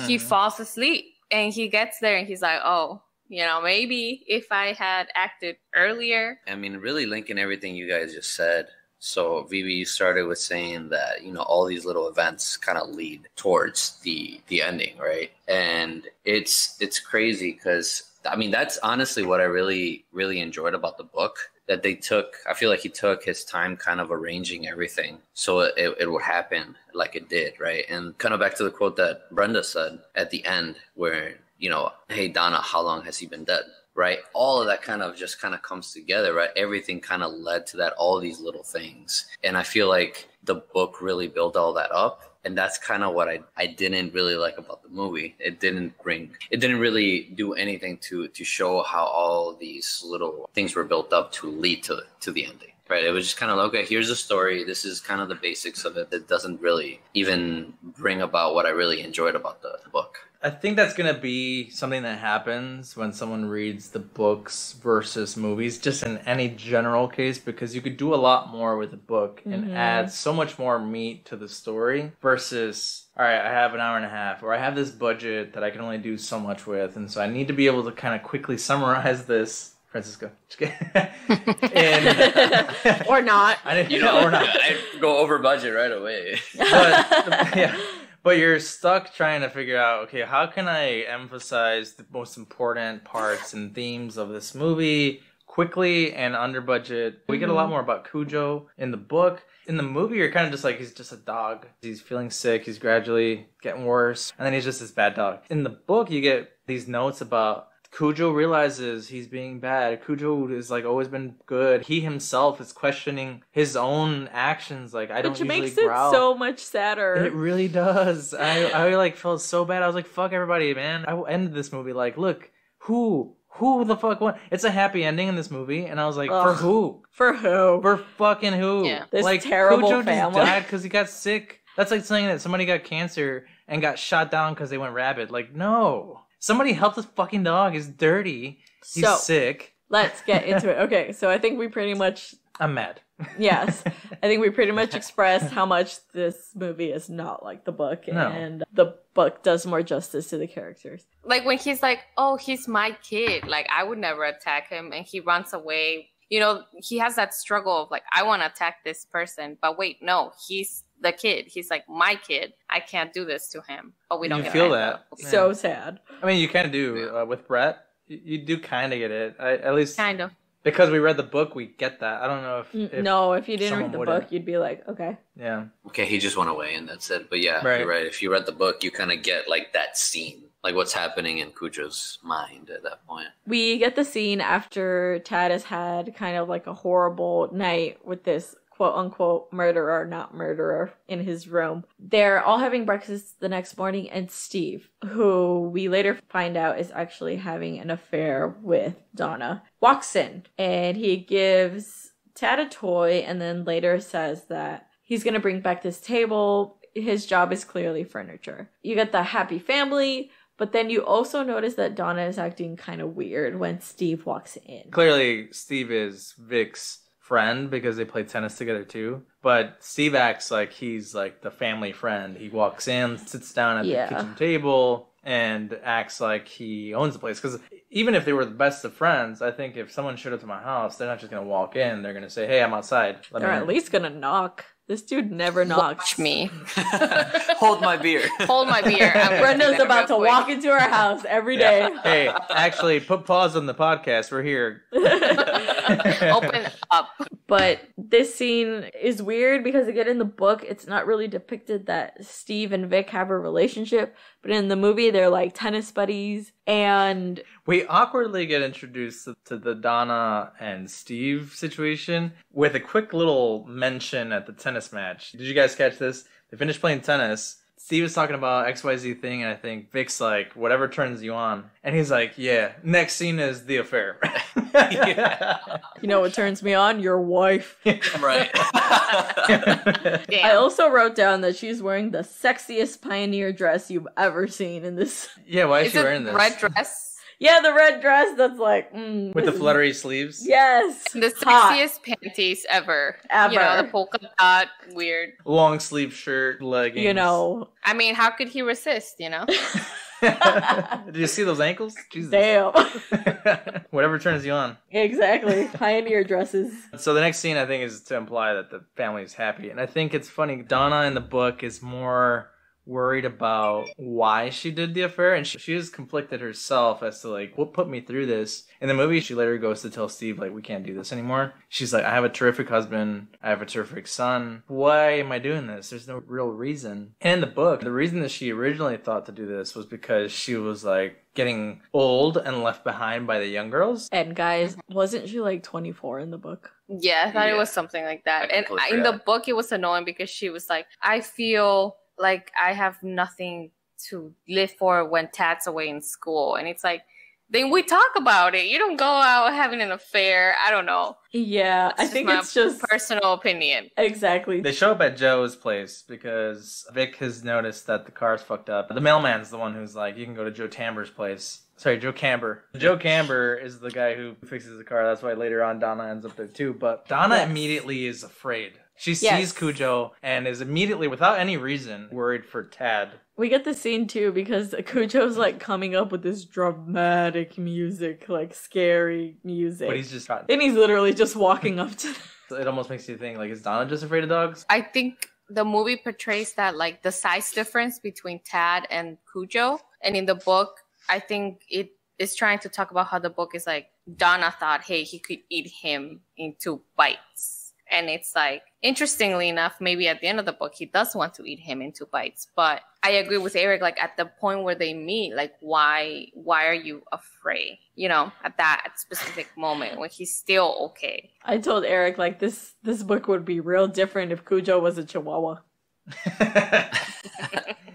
he falls asleep. And he gets there and he's like, oh, you know, maybe if I had acted earlier. I mean, really linking everything you guys just said. So, Vivi, you started with saying that, you know, all these little events kind of lead towards the ending, right? And it's crazy because, I mean, that's honestly what I really, really enjoyed about the book. That they took, I feel like he took his time kind of arranging everything so it would happen like it did, right? And kind of back to the quote that Brenda said at the end where, you know, hey, Donna, how long has he been dead, right? All of that kind of just kind of comes together, right? Everything kind of led to that, all these little things. And I feel like the book really built all that up. And that's kind of what I didn't really like about the movie. It didn't really do anything to show how all these little things were built up to lead to the ending, right? It was just kind of like, okay, here's the story. This is kind of the basics of it. That doesn't really even bring about what I really enjoyed about the book. I think that's going to be something that happens when someone reads the books versus movies, just in any general case, because you could do a lot more with a book and add so much more meat to the story versus, all right, I have an hour and a half, or I have this budget that I can only do so much with. And so I need to be able to kind of quickly summarize this. Francisco. And, or not. I go over budget right away. But, yeah. But you're stuck trying to figure out, okay, how can I emphasize the most important parts and themes of this movie quickly and under budget? We get a lot more about Cujo in the book. In the movie, you're kind of just like, he's just a dog. He's feeling sick. He's gradually getting worse. And then he's just this bad dog. In the book, you get these notes about Cujo realizes he's being bad. Cujo is like always been good. He himself is questioning his own actions. Like, I don't usually growl. Which makes it so much sadder. It really does. I like felt so bad. I was like, fuck everybody, man. I ended this movie like, look, who the fuck won? It's a happy ending in this movie, and I was like, ugh. For who? For who? For fucking who? Yeah. This like, terrible Cujo family. Just died because he got sick. That's like saying that somebody got cancer and got shot down because they went rabid. Like, no. Somebody help this fucking dog. He's dirty. He's sick. Let's get into it. Okay, so I think we pretty much... I'm mad. Yes. I think we pretty much expressed how much this movie is not like the book. No. And the book does more justice to the characters. Like when he's like, oh, he's my kid. Like, I would never attack him. And he runs away. You know, he has that struggle of like, I want to attack this person. But wait, no, he's... the kid. He's like, my kid. I can't do this to him. But we don't get it. You feel that. So sad. I mean, you kind of do. With Brett, you do kind of get it. At least... kind of. Because we read the book, we get that. I don't know if no, if you didn't read the book, you'd be like, okay. Yeah. Okay, he just went away and that's it. But yeah, right. You're right. If you read the book, you kind of get like that scene. Like what's happening in Cujo's mind at that point. We get the scene after Tad has had kind of like a horrible night with this quote-unquote murderer, not murderer, in his room. They're all having breakfast the next morning, and Steve, who we later find out is actually having an affair with Donna, walks in, and he gives Tad a toy, and then later says that he's going to bring back this table. His job is clearly furniture. You get the happy family, But then you also notice that Donna is acting kind of weird when Steve walks in. Clearly, Steve is Vic's friend because they play tennis together too. But Steve acts like he's like the family friend. He walks in, sits down at the kitchen table, and acts like he owns the place. Because even if they were the best of friends, I think if someone showed up to my house, they're not just going to walk in. They're going to say, hey, I'm outside. They're at least going to knock. This dude never knocks. Watch me. Hold my beer. Hold my beer. Brenda's about to walk into our house every day. Yeah. Hey, actually, put pause on the podcast. We're here. Open up. But this scene is weird because, again, in the book, it's not really depicted that Steve and Vic have a relationship. But in the movie, they're like tennis buddies. And we awkwardly get introduced to the Donna and Steve situation with a quick little mention at the tennis match. Did you guys catch this? They finished playing tennis. Steve is talking about XYZ thing, and I think Vic's like, whatever turns you on. And he's like, yeah, next scene is the affair. Yeah. You know what turns me on? Your wife. Right. I also wrote down that she's wearing the sexiest pioneer dress you've ever seen in this. Yeah, why is she wearing this? Red dress. Yeah, the red dress that's like... with the fluttery sleeves? Yes. And the sexiest panties ever. Ever. You know, the polka dot, weird. Long sleeve shirt, leggings. You know. I mean, how could he resist, you know? Did you see those ankles? Jesus. Damn. Whatever turns you on. Exactly. Pioneer dresses. So the next scene, I think, is to imply that the family is happy. And I think it's funny. Donna in the book is more... worried about why she did the affair, and she is conflicted herself as to like what put me through this. In the movie, she later goes to tell Steve like, we can't do this anymore. She's like, I have a terrific husband, I have a terrific son, why am I doing this? There's no real reason. And in the book, the reason that she originally thought to do this was because she was like getting old and left behind by the young girls. And guys, wasn't she like 24 in the book? Yeah, I thought it was something like that. And in the book, it was annoying because she was like, I feel like I have nothing to live for when Tad's away in school. And it's like, then we talk about it. You don't go out having an affair. I don't know. Yeah, that's I think it's just personal opinion. Exactly. They show up at Joe's place because Vic has noticed that the car's fucked up. The mailman's the one who's like, you can go to Joe Tamber's place. Sorry, Joe Camber. Joe Camber is the guy who fixes the car. That's why later on Donna ends up there too. But Donna immediately is afraid. She sees Cujo and is immediately, without any reason, worried for Tad. We get the scene, too, because Cujo's, like, coming up with this dramatic music, like, scary music. But he's just... and he's literally just walking up to... It almost makes you think, like, is Donna just afraid of dogs? I think the movie portrays that, like, the size difference between Tad and Cujo. And in the book, I think it is trying to talk about how the book is, like, Donna thought, hey, he could eat him in 2 bites. And it's like, interestingly enough, maybe at the end of the book, he does want to eat him in 2 bites. But I agree with Eric, like at the point where they meet, like, why are you afraid? You know, at that specific moment when he's still okay. I told Eric, like, this book would be real different if Cujo was a chihuahua.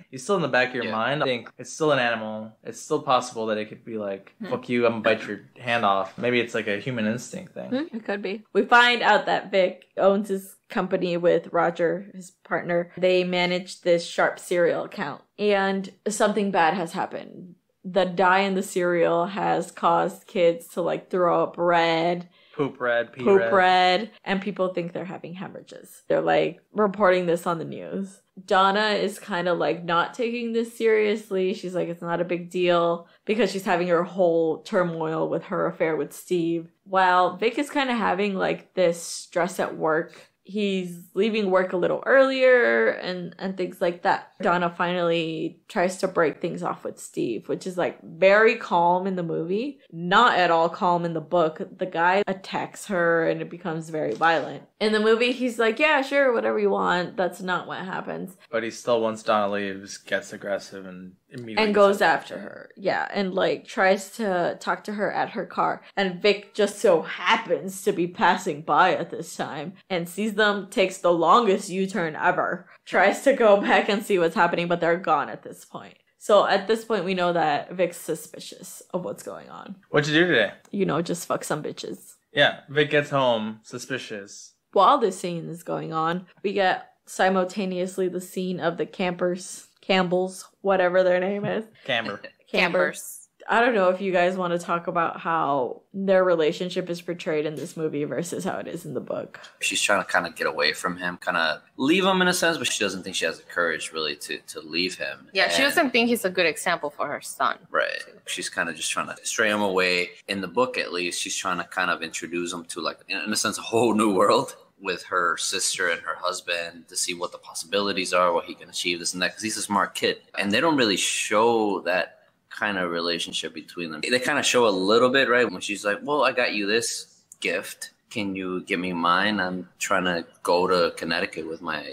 He's still in the back of your mind. I think it's still an animal. It's still possible that it could be like, fuck you, I'm going to bite your hand off. Maybe it's like a human instinct thing. It could be. We find out that Vic owns his company with Roger, his partner. They manage this Sharp cereal account. And something bad has happened. The dye in the cereal has caused kids to like throw up red. Poop red, pee red. Poop red. And people think they're having hemorrhages. They're like reporting this on the news. Donna is kind of like not taking this seriously. She's like, it's not a big deal because she's having her whole turmoil with her affair with Steve. While Vic is kind of having like this stress at work. He's leaving work a little earlier and things like that. Donna finally tries to break things off with Steve, which is like very calm in the movie, not at all calm in the book. The guy attacks her and it becomes very violent. In the movie, he's like, yeah, sure, whatever you want. That's not what happens. But he still, once Donna leaves, gets aggressive and immediately goes after her. Yeah, and like tries to talk to her at her car. And Vic just so happens to be passing by at this time and sees them, takes the longest U-turn ever, tries to go back and see what's happening, but they're gone at this point. So at this point, we know that Vic's suspicious of what's going on. What'd you do today? You know, just fuck some bitches. Yeah, Vic gets home, suspicious. While this scene is going on, we get simultaneously the scene of the Campbells, whatever their name is. Camber. Cambers. I don't know if you guys want to talk about how their relationship is portrayed in this movie versus how it is in the book. She's trying to kind of get away from him, kind of leave him in a sense, but she doesn't think she has the courage really to leave him. Yeah, and she doesn't think he's a good example for her son. Right. Too. She's kind of just trying to stray him away. In the book, at least, she's trying to kind of introduce him to, like, in a sense, a whole new world with her sister and her husband to see what the possibilities are, what he can achieve, this and that, because he's a smart kid. And they don't really show that kind of relationship between them. They kind of show a little bit, right? When she's like, well, I got you this gift. Can you give me mine? I'm trying to go to Connecticut with my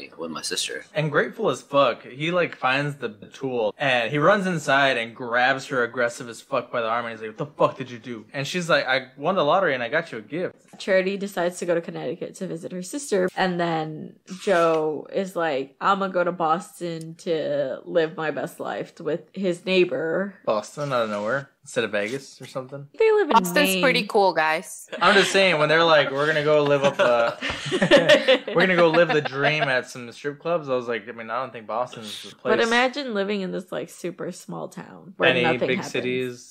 sister. And grateful as fuck, he like finds the tool and he runs inside and grabs her aggressive as fuck by the arm and he's like, what the fuck did you do? And she's like, I won the lottery and I got you a gift. Charity decides to go to Connecticut to visit her sister, and then Joe is like, I'm gonna go to Boston to live my best life with his neighbor. Boston out of nowhere. Instead of Vegas or something? They live in Boston's Maine. Pretty cool, guys. I'm just saying, when they're like, we're going to go live up we're going to go live the dream at some strip clubs, I was like, I mean, I don't think Boston's the place. But imagine living in this, like, super small town where nothing happens. Any big cities.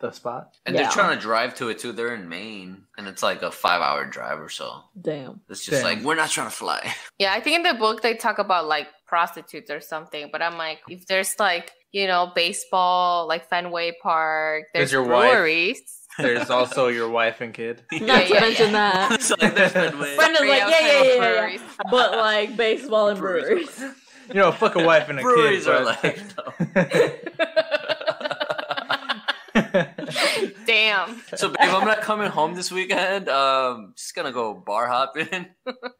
The spot. And yeah. They're trying to drive to it too. They're in Maine and it's like a 5-hour drive or so. Damn. It's just like, we're not trying to fly. Yeah, I think in the book they talk about like prostitutes or something, but I'm like, if there's like, you know, baseball, like Fenway Park, there's your breweries. There's also your wife and kid. Not to mention that. So like, there's Fenway. Brenda's like, yeah. But like baseball and breweries. You know, fuck a wife and a breweries kid. Breweries are like, damn. So babe, I'm not coming home this weekend. Just gonna go bar hopping.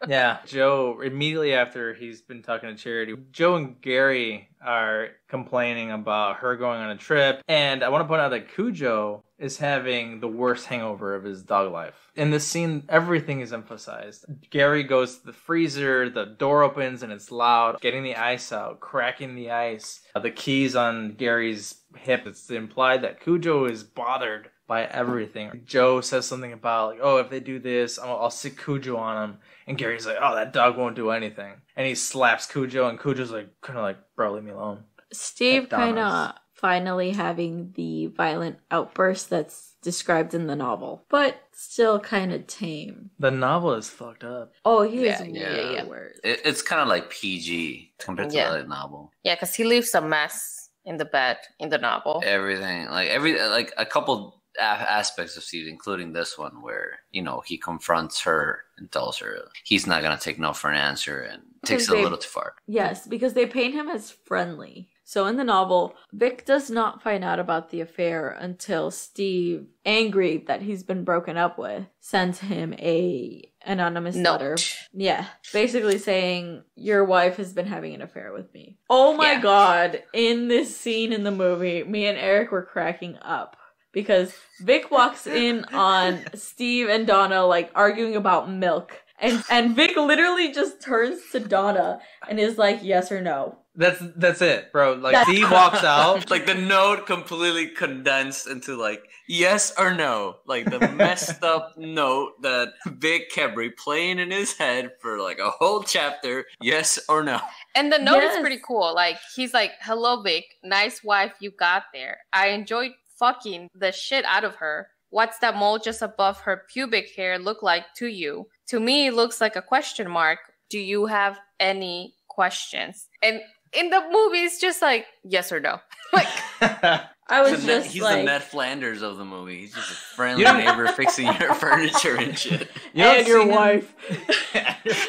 Yeah. Joe, immediately after he's been talking to Charity, Joe and Gary are complaining about her going on a trip. And I want to point out that Cujo is having the worst hangover of his dog life. In this scene, everything is emphasized. Gary goes to the freezer, the door opens, and it's loud. Getting the ice out, cracking the ice. The keys on Gary's hip. It's implied that Cujo is bothered by everything. Joe says something about, like, oh, if they do this, I'll sick Cujo on him. And Gary's like, oh, that dog won't do anything. And he slaps Cujo, and Cujo's like, kind of like, bro, leave me alone. Steve kind of finally having the violent outburst that's described in the novel, but still kind of tame. The novel is fucked up. Oh, he is way worse. It's kind of like PG compared to the novel. Yeah, because he leaves a mess in the bed in the novel. Everything, like a couple aspects of Steve, including this one, where you know he confronts her and tells her he's not gonna take no for an answer and takes it a little too far. Yes, because they paint him as friendly. So in the novel, Vic does not find out about the affair until Steve, angry that he's been broken up with, sends him an anonymous letter. Yeah. Basically saying, your wife has been having an affair with me. Oh my God. In this scene in the movie, me and Eric were cracking up. Because Vic walks in on Steve and Donna, like, arguing about milk. And Vic literally just turns to Donna and is like, yes or no. That's it, bro. Like, Steve walks out. Like, the note completely condensed into, like, yes or no. Like, the messed up note that Vic kept replaying in his head for, like, a whole chapter. Yes or no. And the note is pretty cool. Like, he's like, hello, Vic. Nice wife you got there. I enjoyed fucking the shit out of her. What's that mole just above her pubic hair look like to you? To me, it looks like a question mark. Do you have any questions? And in the movie, it's just like, yes or no. Like, I was just he's like... He's the Ned Flanders of the movie. He's just a friendly neighbor fixing your furniture and shit. You and your wife.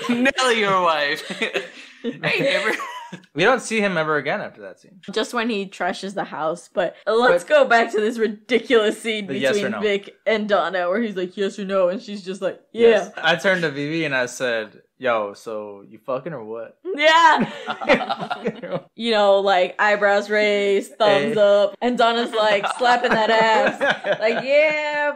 Nelly, your wife. Hey, neighbor. We don't see him ever again after that scene. Just when he trashes the house. But let's go back to this ridiculous scene between Vic and Donna where he's like, yes or no? And she's just like, yeah. Yes. I turned to Vivi and I said... Yo, so you fucking or what? Yeah. You know, like eyebrows raised, thumbs up, and Donna's like slapping that ass. Like, yeah,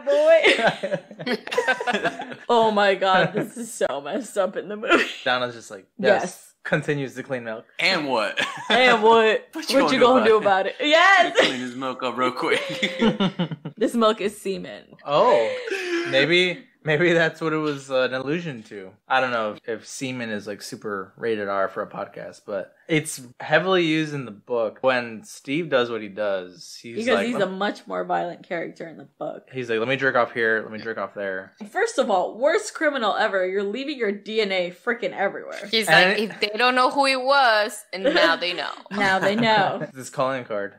boy. Oh my God, this is so messed up in the movie. Donna's just like, yes. Continues to clean milk. And what? What you gonna do about it? Yes. Clean his milk up real quick. This milk is semen. Oh, maybe... Maybe that's what it was an allusion to. I don't know if semen is like super rated R for a podcast, but it's heavily used in the book. When Steve does what he does, he's a much more violent character in the book. He's like, let me jerk off here, let me jerk off there. First of all, worst criminal ever. You're leaving your DNA freaking everywhere. He's like, if they don't know who he was, and now they know. Now they know. This calling card.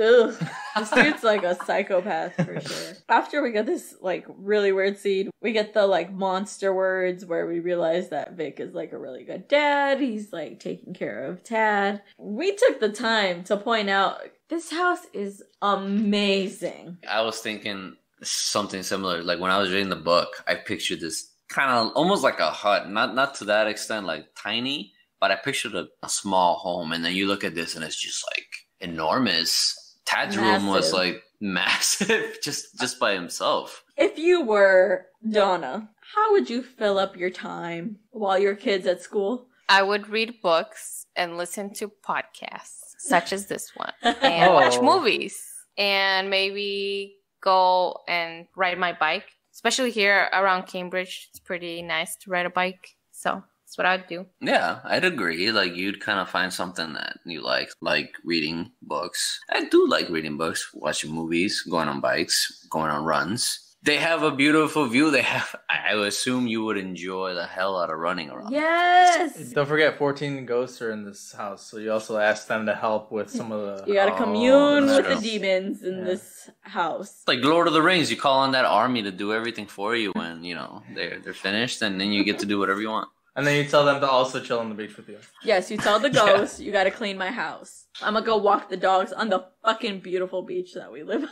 Ugh. This dude's like a psychopath for sure. After we get this like really weird scene, we get the like monster words where we realize that Vic is like a really good dad. He's like taking care of Tad. We took the time to point out this house is amazing. I was thinking something similar. Like when I was reading the book, I pictured this kind of almost like a hut. Not to that extent, like tiny, but I pictured a small home. And then you look at this and it's just like enormous. Tad's room was like massive just by himself. If you were Donna, how would you fill up your time while your kid's at school? I would read books and listen to podcasts such as this one and watch movies and maybe go and ride my bike. Especially here around Cambridge, it's pretty nice to ride a bike. So that's what I'd do. Yeah, I'd agree. Like, you'd kind of find something that you like reading books. I do like reading books, watching movies, going on bikes, going on runs. They have a beautiful view. They have, I assume you would enjoy the hell out of running around. Yes! Don't forget, 14 ghosts are in this house, so you also ask them to help with some of the... You gotta commune with the demons in this house. It's like Lord of the Rings, you call on that army to do everything for you when, you know, they're finished, and then you get to do whatever you want. And then you tell them to also chill on the beach with you. Yes, you tell the ghosts, You gotta clean my house. I'm gonna go walk the dogs on the fucking beautiful beach that we live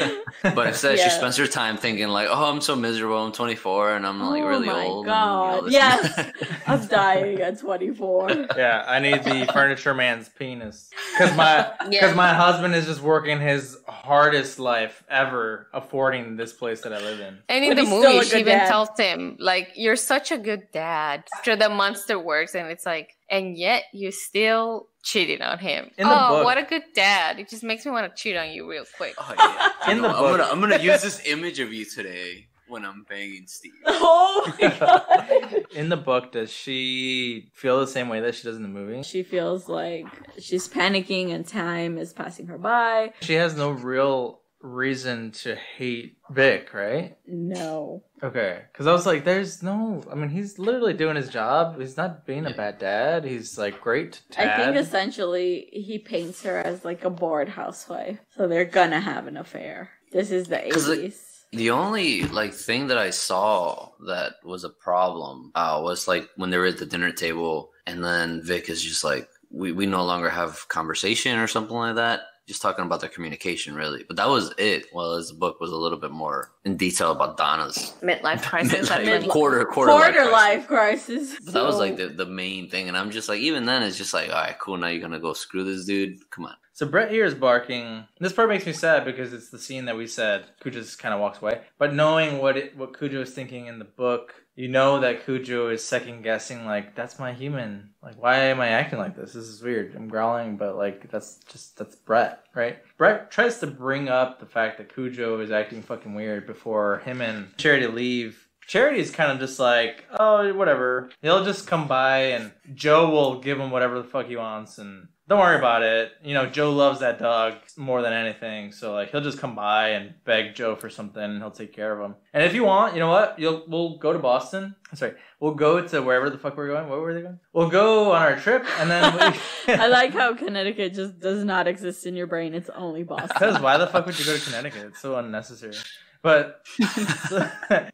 on. But instead she spends her time thinking like, oh, I'm so miserable, I'm 24 and I'm like really old. Oh my God, yes! I'm dying at 24. Yeah, I need the furniture man's penis. Because my husband is just working his hardest life ever affording this place that I live in. And in the movie she even tells him, like, you're such a good dad. After the monster works, and it's like, and yet you still cheated on him. In the book, what a good dad. It just makes me want to cheat on you real quick. Oh, yeah. In the book. I'm going to use this image of you today when I'm banging Steve. Oh my God. In the book, does she feel the same way that she does in the movie? She feels like she's panicking and time is passing her by. She has no real reason to hate Vic, right? No. Okay, because I was like, he's literally doing his job. He's not being a bad dad. He's like great dad. I think essentially he paints her as like a bored housewife, so they're gonna have an affair. This is the 80s. Like, the only like thing that I saw that was a problem was like when they were at the dinner table, and then Vic is just like, we no longer have conversation or something like that. Just talking about their communication, really. But that was it. Well, his book was a little bit more in detail about Donna's... midlife crisis. Quarter life crisis. But that was like the main thing. And I'm just like, even then, it's just like, all right, cool. Now you're going to go screw this dude? Come on. So Brett here is barking. This part makes me sad because it's the scene that we said. Cujo just kind of walks away. But knowing what Cujo is thinking in the book... You know that Cujo is second-guessing, like, that's my human. Like, why am I acting like this? This is weird. I'm growling, but, like, that's Brett, right? Brett tries to bring up the fact that Cujo is acting fucking weird before him and Charity leave. Charity's kind of just like, oh, whatever. He'll just come by, and Joe will give him whatever the fuck he wants, and... Don't worry about it. You know, Joe loves that dog more than anything. So, like, he'll just come by and beg Joe for something, and he'll take care of him. And if you want, you know what? We'll go to Boston. Sorry. We'll go to wherever the fuck we're going. What were they going? We'll go on our trip, and then... I like how Connecticut just does not exist in your brain. It's only Boston. Because why the fuck would you go to Connecticut? It's so unnecessary. But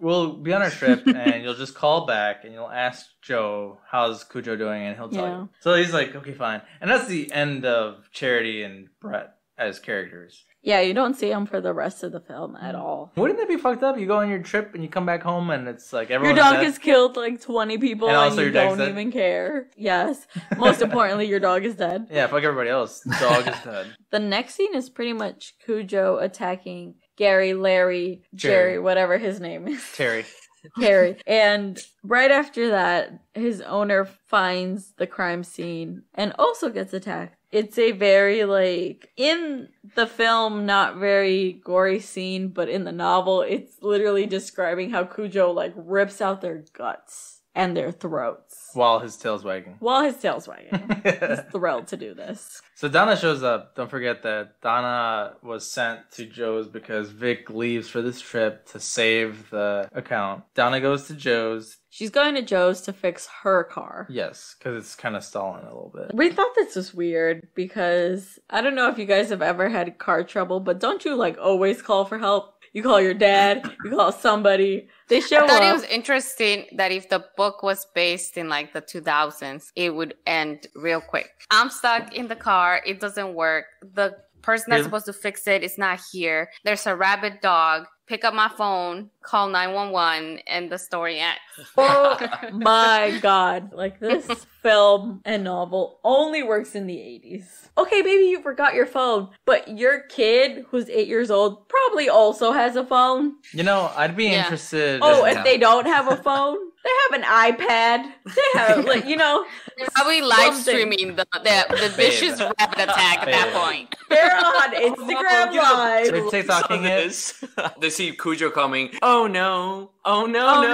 we'll be on our trip, and you'll just call back, and you'll ask Joe, how's Cujo doing? And he'll tell you. So he's like, okay, fine. And that's the end of Charity and Brett as characters. Yeah, you don't see him for the rest of the film at all. Wouldn't that be fucked up? You go on your trip, and you come back home, and it's like everyone... Your dog has killed like 20 people, and you don't even care. Yes. Most importantly, your dog is dead. Yeah, fuck everybody else. The dog is dead. The next scene is pretty much Cujo attacking... Gary, Larry, Jerry, whatever his name is. Harry. And right after that, his owner finds the crime scene and also gets attacked. It's a very, like, in the film, not very gory scene, but in the novel, it's literally describing how Cujo, like, rips out their guts and their throats. While his tail's wagging. He's thrilled to do this. So Donna shows up. Don't forget that Donna was sent to Joe's because Vic leaves for this trip to save the account. Donna goes to Joe's. She's going to Joe's to fix her car. Yes, because it's kind of stalling a little bit. We thought this was weird because I don't know if you guys have ever had car trouble, but don't you, like, always call for help? You call your dad, you call somebody, they show up. I thought it was interesting that if the book was based in like the 2000s, it would end real quick. I'm stuck in the car, it doesn't work. The person that's supposed to fix it is not here. There's a rabid dog. Pick up my phone, call 911, and the story ends. Oh my god. Like, this film and novel only works in the 80s. Okay, maybe you forgot your phone, but your kid who's 8 years old probably also has a phone. You know, I'd be interested. Oh, if they don't have a phone? They have an iPad. They have, like, you know. They're probably live streaming the vicious rabbit attack at that point. They're on Instagram Live. They're TikToking it. They see Cujo coming. Oh, no. Oh, no,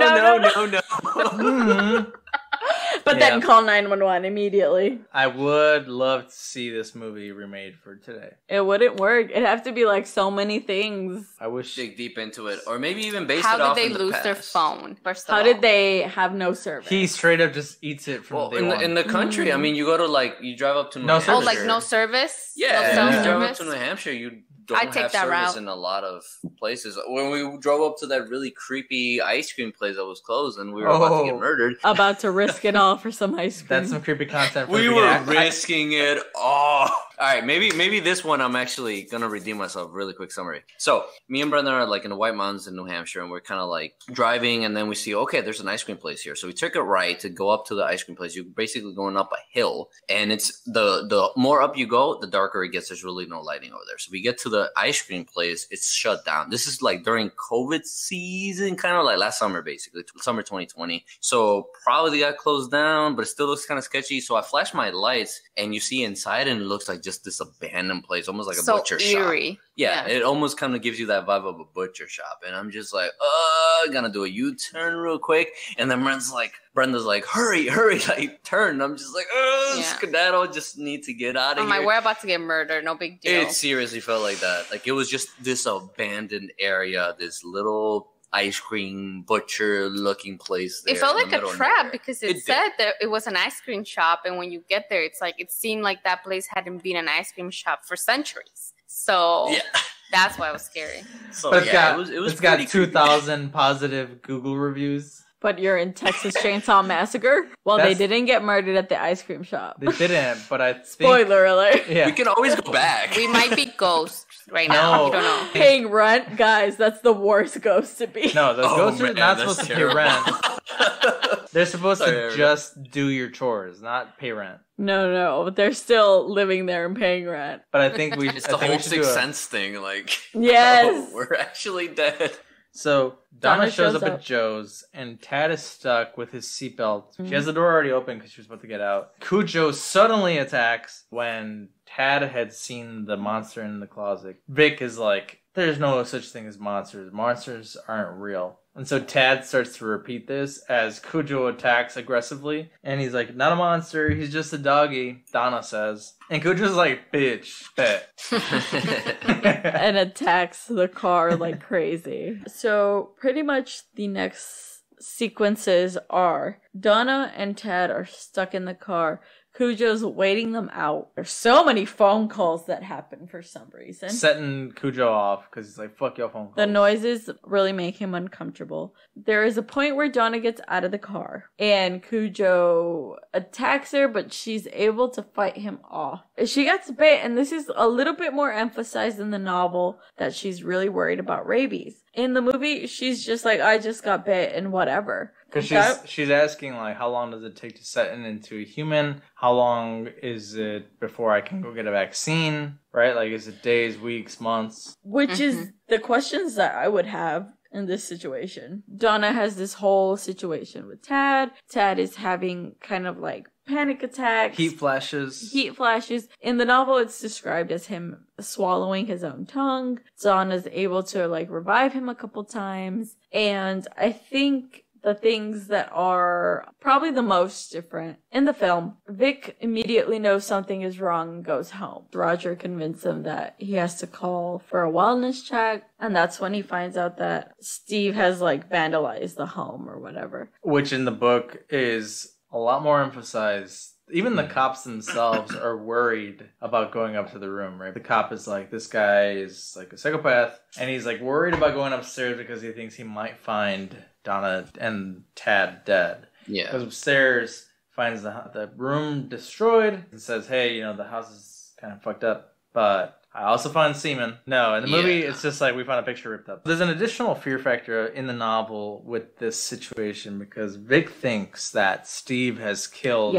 oh, no. Mm-hmm. But then call 911 immediately. I would love to see this movie remade for today. It wouldn't work. It'd have to be like so many things. I wish dig deep into it, or maybe even base it off the past. How did they lose their phone? How did they have no service? He straight up just eats it from day one. In the country, I mean, you go to you drive up to New Hampshire. Oh, like no service? Yeah, you drive up to New Hampshire, you don't have service in a lot of places. When we drove up to that really creepy ice cream place that was closed and we were about to get murdered. About to risk it all for some ice cream. That's some creepy content. We were risking it all. All right, maybe this one I'm actually going to redeem myself. Really quick summary. So me and Brenda are like in the White Mountains in New Hampshire, and we're kind of like driving, and then we see, okay, there's an ice cream place here. So we took a right to go up to the ice cream place. You're basically going up a hill, and it's the more up you go, the darker it gets. There's really no lighting over there. So we get to the ice cream place. It's shut down. This is like during COVID season, kind of like last summer, basically, summer 2020. So probably got closed down, but it still looks kind of sketchy. So I flash my lights, and you see inside, and it looks like just this abandoned place, almost like a butcher eerie. Shop. Yeah, it almost kind of gives you that vibe of a butcher shop. And I'm just like, gonna do a U-turn real quick. And then Brenda's like, hurry, like, turn. I'm just like, skedaddle, just need to get out of here. I'm like, we're about to get murdered, no big deal. It seriously felt like that. Like, it was just this abandoned area, this little ice cream butcher looking place there. It felt like a trap because it said that it was an ice cream shop, and when you get there, it's like it seemed like that place hadn't been an ice cream shop for centuries. So that's why it was scary. So it's got 2,000 positive Google reviews. But you're in Texas Chainsaw Massacre? Well, they didn't get murdered at the ice cream shop. They didn't, but I think... Spoiler alert. Yeah. We can always go back. We might be ghosts right now. You don't know. Paying rent? Guys, that's the worst ghost to be. No, those ghosts are not supposed to pay rent. They're supposed to just do your chores, not pay rent. No, they're still living there and paying rent. But I think we... It's the whole Sixth Sense thing, like... Yes! Oh, we're actually dead. So... Donna shows up at Joe's, and Tad is stuck with his seatbelt. Mm-hmm. She has the door already open because she was about to get out. Cujo suddenly attacks when Tad had seen the monster in the closet. Vic is like, there's no such thing as monsters. Monsters aren't real. And so Tad starts to repeat this as Cujo attacks aggressively. And he's like, not a monster, he's just a doggy, Donna says. And Cujo's like, bitch, bet. And attacks the car like crazy. So pretty much the next sequences are Donna and Tad are stuck in the car. Cujo's waiting them out. There's so many phone calls that happen for some reason. Setting Cujo off because he's like, fuck your phone calls. The noises really make him uncomfortable. There is a point where Donna gets out of the car and Cujo attacks her, but she's able to fight him off. She gets bit, and this is a little bit more emphasized in the novel that she's really worried about rabies. In the movie, she's just like, I just got bit and whatever. Because she's asking, like, how long does it take to set in into a human? How long is it before I can go get a vaccine? Right? Like, is it days, weeks, months? Which is the questions that I would have in this situation. Donna has this whole situation with Tad. Tad is having kind of, like, panic attacks, heat flashes. In the novel, it's described as him swallowing his own tongue. Donna's able to like revive him a couple times, and I think the things that are probably the most different in the film, Vic immediately knows something is wrong and goes home. Roger convinced him that he has to call for a wellness check, and that's when he finds out that Steve has like vandalized the home or whatever. Which in the book is a lot more emphasized. Even the cops themselves are worried about going up to the room, right? The cop is like, this guy is like a psychopath, and he's like worried about going upstairs because he thinks he might find Donna and Tad dead. Yeah. Goes upstairs, finds the room destroyed, and says, hey, you know, the house is kind of fucked up, but I also found semen. No, in the movie, it's just like, we found a picture ripped up. There's an additional fear factor in the novel with this situation because Vic thinks that Steve has killed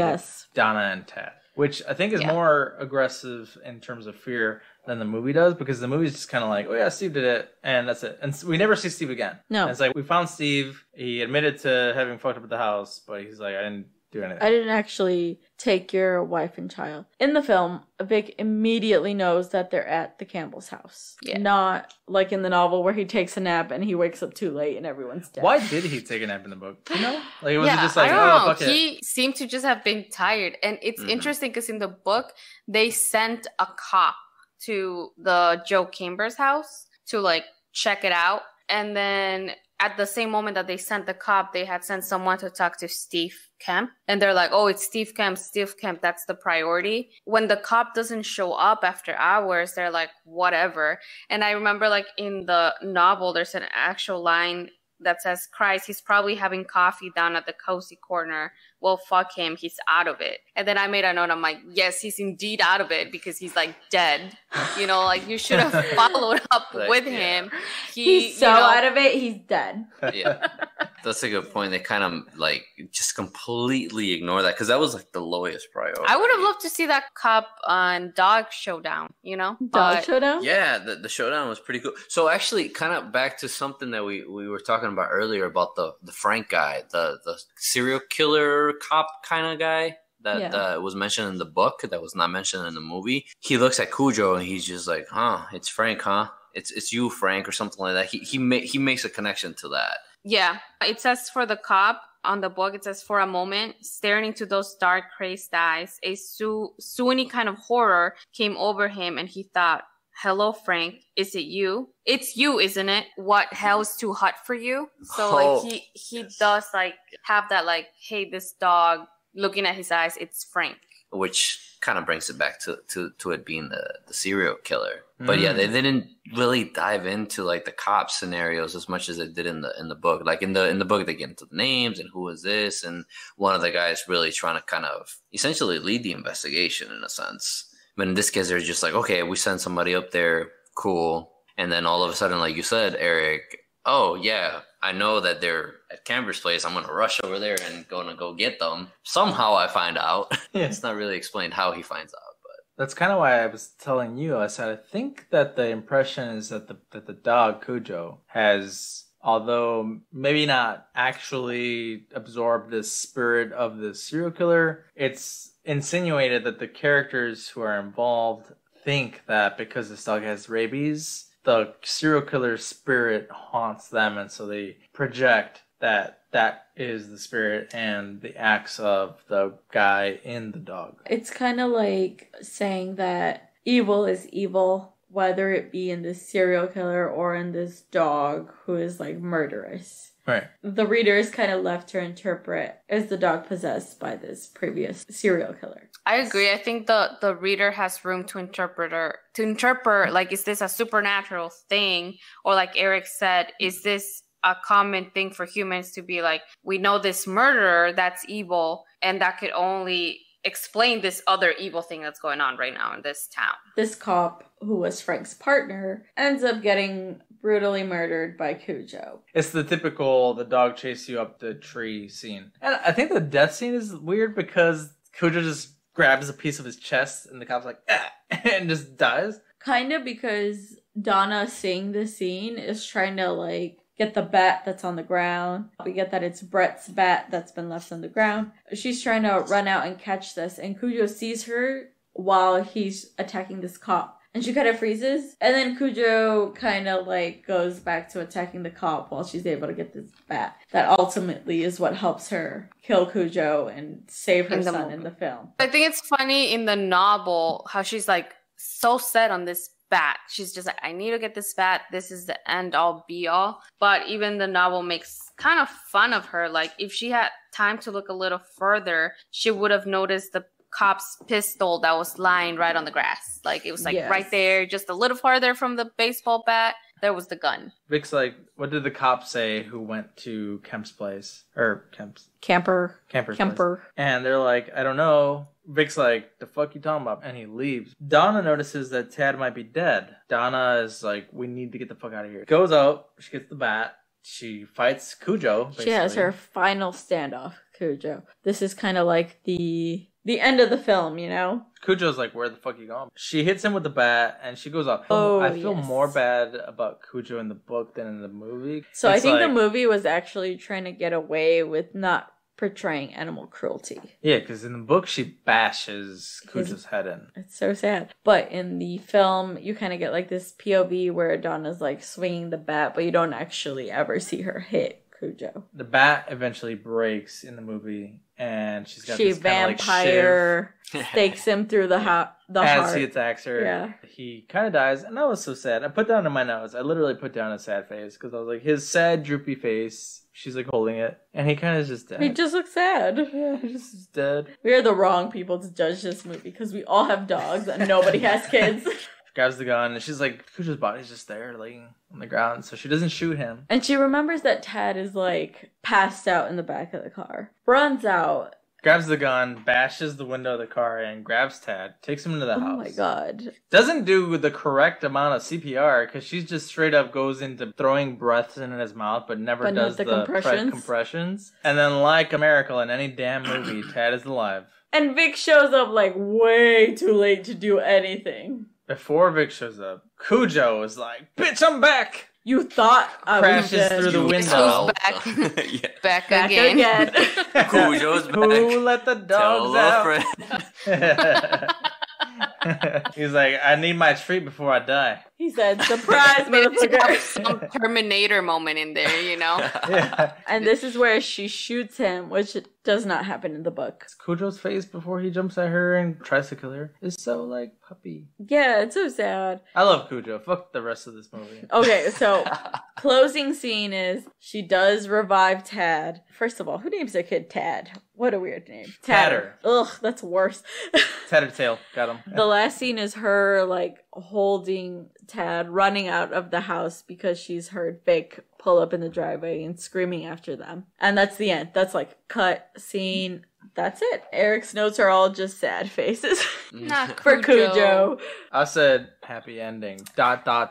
Donna and Tad, which I think is more aggressive in terms of fear than the movie does, because the movie's just kind of like, oh yeah, Steve did it, and that's it. And we never see Steve again. No. And it's like, we found Steve, he admitted to having fucked up at the house, but he's like, I didn't do anything. I didn't actually take your wife and child. In the film, Vic immediately knows that they're at the Campbell's house. Yeah. Not like in the novel where he takes a nap and he wakes up too late and everyone's dead. Why did he take a nap in the book? You know? Like, was it just like, oh, fuck it. He seemed to just have been tired. And it's interesting because in the book, they sent a cop to the Joe Camber's house to like check it out. And then at the same moment that they sent the cop, they had sent someone to talk to Steve Kemp. And they're like, oh, it's Steve Kemp, that's the priority. When the cop doesn't show up after hours, they're like, whatever. And I remember like in the novel, there's an actual line that says, Christ, he's probably having coffee down at the cozy corner. Well, fuck him, he's out of it. And then I made a note, I'm like, yes, he's indeed out of it because he's like dead. You know, like you should have followed up with him. He's so out of it, he's dead. Yeah, that's a good point. They kind of like just completely ignore that because that was like the lowest priority. I would have loved to see that cop on Dog Showdown, you know? Dog Showdown? Yeah, the showdown was pretty cool. So actually kind of back to something that we were talking about earlier about the Frank guy, the serial killer cop kind of guy that was mentioned in the book that was not mentioned in the movie. He looks at Cujo and he's just like, huh, it's Frank, huh? It's you, Frank, or something like that. He makes a connection to that. Yeah. It says for the cop on the book, it says, for a moment, staring into those dark, crazed eyes, a Sunni kind of horror came over him and he thought, hello, Frank. Is it you? It's you, isn't it? What, hell's too hot for you? So like he does like have that like, hey, this dog, looking at his eyes, it's Frank. Which kind of brings it back to it being the serial killer. But yeah, they didn't really dive into like the cop scenarios as much as they did in the book. Like in the book, they get into the names and who is this, and one of the guys really trying to kind of essentially lead the investigation in a sense. But in this case, they're just like, okay, we sent somebody up there, cool. And then all of a sudden, like you said, Eric, oh, yeah, I know that they're at Camber's place. I'm going to rush over there and go get them. Somehow I find out. It's not really explained how he finds out. That's kind of why I was telling you. I said, I think that the impression is that the dog, Cujo, has, although maybe not actually absorbed the spirit of the serial killer, it's insinuated that the characters who are involved think that because this dog has rabies, the serial killer spirit haunts them, and so they project that is the spirit and the acts of the guy in the dog. It's kind of like saying that evil is evil, whether it be in this serial killer or in this dog who is like murderous. Right. The reader is kind of left to interpret, is the dog possessed by this previous serial killer? I agree. I think the reader has room to interpret, like, is this a supernatural thing? Or like Eric said, is this a common thing for humans to be like, we know this murderer, that's evil, and that could only explain this other evil thing that's going on right now in this town. This cop, who was Frank's partner, ends up getting brutally murdered by Cujo. It's the typical, the dog chased you up the tree scene. And I think the death scene is weird because Cujo just grabs a piece of his chest and the cop's like, ah, and just dies. Kind of because Donna seeing the scene is trying to like get the bat that's on the ground. We get that it's Brett's bat that's been left on the ground. She's trying to run out and catch this, and Cujo sees her while he's attacking this cop. And she kind of freezes, and then Cujo kind of, like, goes back to attacking the cop while she's able to get this bat. That ultimately is what helps her kill Cujo and save her son in the film. I think it's funny in the novel how she's, like, so set on this bat. She's just like, I need to get this bat. This is the end-all, be-all. But even the novel makes kind of fun of her. Like, if she had time to look a little further, she would have noticed the cop's pistol that was lying right on the grass. Like, it was like right there, just a little farther from the baseball bat, there was the gun. Vic's like, what did the cop say who went to Kemp's place? Or Kemp's? Camper. And they're like, I don't know. Vic's like, the fuck you talking about? And he leaves. Donna notices that Tad might be dead. Donna is like, we need to get the fuck out of here. Goes out, she gets the bat, she fights Cujo, basically. She has her final standoff, Cujo. This is kind of like the end of the film, you know? Cujo's like, where the fuck are you going? She hits him with the bat, and she goes off. Oh, I feel more bad about Cujo in the book than in the movie. So it's, I think, like, the movie was actually trying to get away with not portraying animal cruelty. Yeah, because in the book, she bashes Cujo's head in. It's so sad. But in the film, you kind of get, like, this POV where Donna's, like, swinging the bat, but you don't actually ever see her hit Cujo. The bat eventually breaks in the movie, and she's got this vampire kind of, like, stakes him through the heart. As he attacks her, he kind of dies, and that was so sad. I put down in my notes, I literally put down a sad face, because I was like, his sad, droopy face, she's like holding it, and he kind of just dead. He just looks sad. Yeah, he just is dead. We are the wrong people to judge this movie, because we all have dogs, and nobody has kids. Grabs the gun, and she's like, Cujo's body's just there, laying on the ground, so she doesn't shoot him. And she remembers that Tad is, like, passed out in the back of the car. Runs out. Grabs the gun, bashes the window of the car in, grabs Tad, takes him into the house. Oh my god. Doesn't do the correct amount of CPR, because she just straight up goes into throwing breaths in his mouth, but never does the compressions. And then, like a miracle in any damn movie, Tad is alive. And Vic shows up, like, way too late to do anything. Before Vic shows up, Cujo is like, bitch, I'm back! You thought I was dead. Crashes through the window. Back. Back again. Cujo's back. Who let the dogs out? He's like, I need my treat before I die. He said, surprise, motherfucker. Some Terminator moment in there, you know? Yeah. And this is where she shoots him, which does not happen in the book. Cujo's face before he jumps at her and tries to kill her is so, like, puppy. Yeah, it's so sad. I love Cujo. Fuck the rest of this movie. Okay, so closing scene is she does revive Tad. First of all, who names their kid Tad? What a weird name. Tadder. Ugg, that's worse. Tattertail. Got him. The last scene is her, like, holding Tad, running out of the house because she's heard Vic pull up in the driveway and screaming after them. And that's the end. That's like cut scene. That's it. Eric's notes are all just sad faces. Not for Cujo. I said happy ending. ... For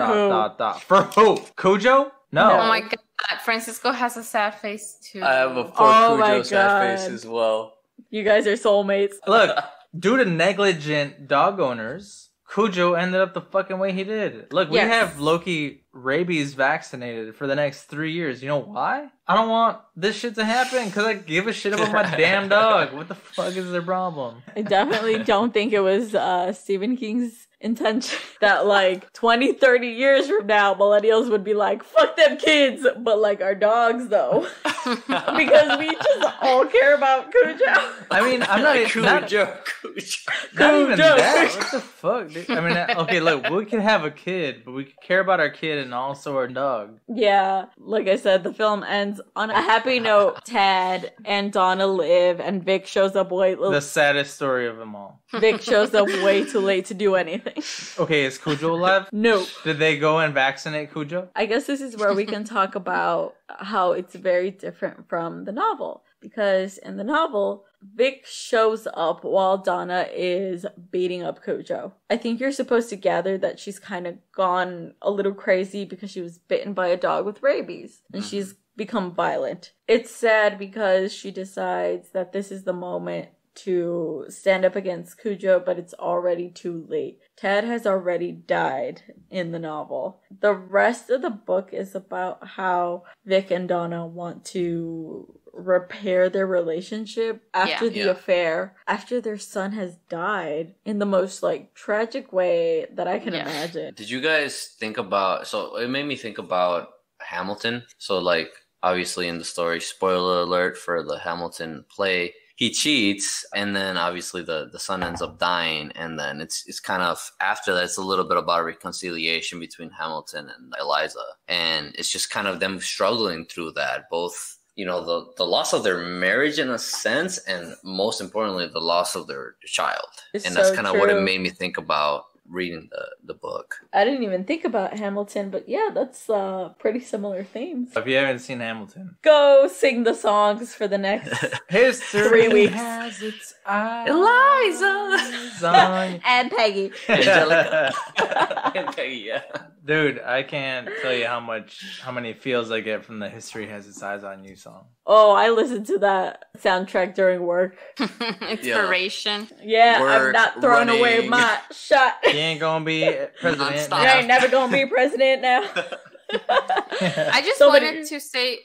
who? ... For who? Cujo? No. Oh my god. Francisco has a sad face too. I have a Cujo sad face as well. You guys are soulmates. Look, due to negligent dog owners, Cujo ended up the fucking way he did. Look, we have Loki rabies vaccinated for the next 3 years. You know why? I don't want this shit to happen because I give a shit about my damn dog. What the fuck is their problem? I definitely don't think it was Stephen King's intention that, like, 20, 30 years from now, millennials would be like, fuck them kids, but, like, our dogs, though. Because we just all care about Cujo. I mean, I'm not even... Cujo. That. What the fuck, dude? I mean, okay, look, we could have a kid, but we could care about our kid and also our dog. Yeah. Like I said, the film ends on a happy note. Tad and Donna live, and Vic shows up way... The saddest story of them all. Vic shows up way too late to do anything. Okay, is Cujo alive? No. Did they go and vaccinate Cujo? I guess this is where we can talk about how it's very different from the novel. Because in the novel, Vic shows up while Donna is beating up Cujo. I think you're supposed to gather that she's kind of gone a little crazy because she was bitten by a dog with rabies. And she's become violent. It's sad because she decides that this is the moment to stand up against Cujo, but it's already too late. Tad has already died in the novel. The rest of the book is about how Vic and Donna want to repair their relationship after the affair, after their son has died in the most like tragic way that I can imagine. Did you guys think about, so it made me think about Hamilton. So like obviously in the story, spoiler alert for the Hamilton play, he cheats, and then obviously the son ends up dying, and then it's kind of after that, it's a little bit about a reconciliation between Hamilton and Eliza, and it's just kind of them struggling through that, both, you know, the loss of their marriage in a sense, and most importantly, the loss of their child. It's and that's so kind of what it made me think about reading the book. I didn't even think about Hamilton, but yeah, that's pretty similar themes. If you haven't seen Hamilton, go sing the songs for the next 3 weeks. Has its eyes. Eliza and Peggy. Angelica. And Peggy, yeah. Dude, I can't tell you how many feels I get from the History Has Its Eyes on You song. Oh, I listened to that soundtrack during work. Inspiration. Yeah, work, I'm not throwing away my shot. You ain't gonna be president. You ain't never gonna be president now. I just wanted to say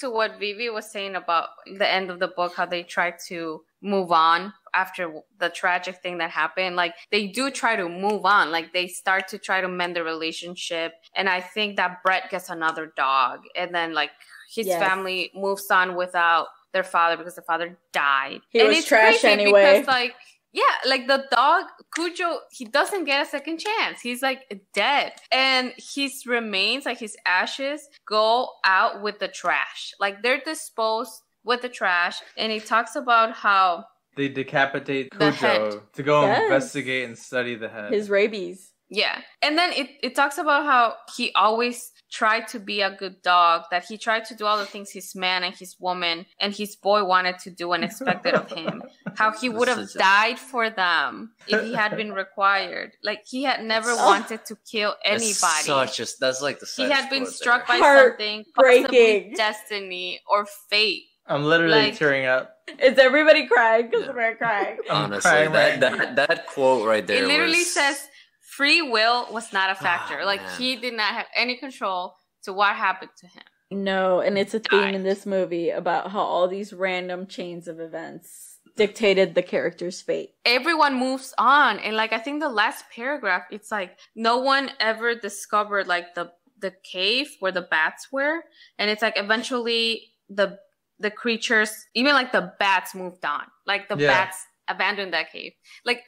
to what Vivi was saying about the end of the book, how they try to move on after the tragic thing that happened. Like, they do try to move on. Like, they start to try to mend the relationship. And I think that Brett gets another dog. And then, like, his family moves on without their father because the father died. He was trash anyway. Because, like, yeah, like the dog, Cujo, he doesn't get a second chance. He's like dead. And his remains, like his ashes, go out with the trash. Like, they're disposed with the trash. And he talks about how they decapitate Cujo to go investigate and study the head. His rabies. Yeah. And then it talks about how he always tried to be a good dog, that he tried to do all the things his man and his woman and his boy wanted to do and expected of him. How he would have died for them if he had been required. Like, he had never wanted to kill anybody. That's like the he had been struck by something, possibly destiny or fate. I'm literally tearing up. Is everybody crying? Because we're crying. Honestly, crying that quote right there. It literally says free will was not a factor. He did not have any control to what happened to him. No, and it's a theme in this movie about how all these random chains of events dictated the character's fate. Everyone moves on. And I think the last paragraph, it's like no one ever discovered the cave where the bats were. And it's like eventually the creatures, even the bats moved on. Bats abandoned that cave.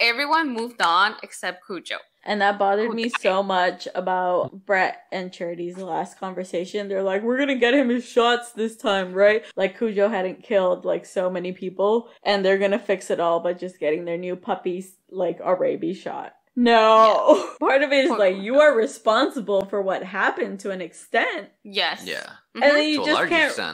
Everyone moved on except Cujo. And that bothered me so much about Brett and Charity's last conversation. They're like, we're going to get him his shots this time, right? Cujo hadn't killed, so many people. And they're going to fix it all by just getting their new puppies, a rabies shot. No. Yeah. Part of it is you are responsible for what happened to an extent. Yes. Yeah. Mm-hmm. And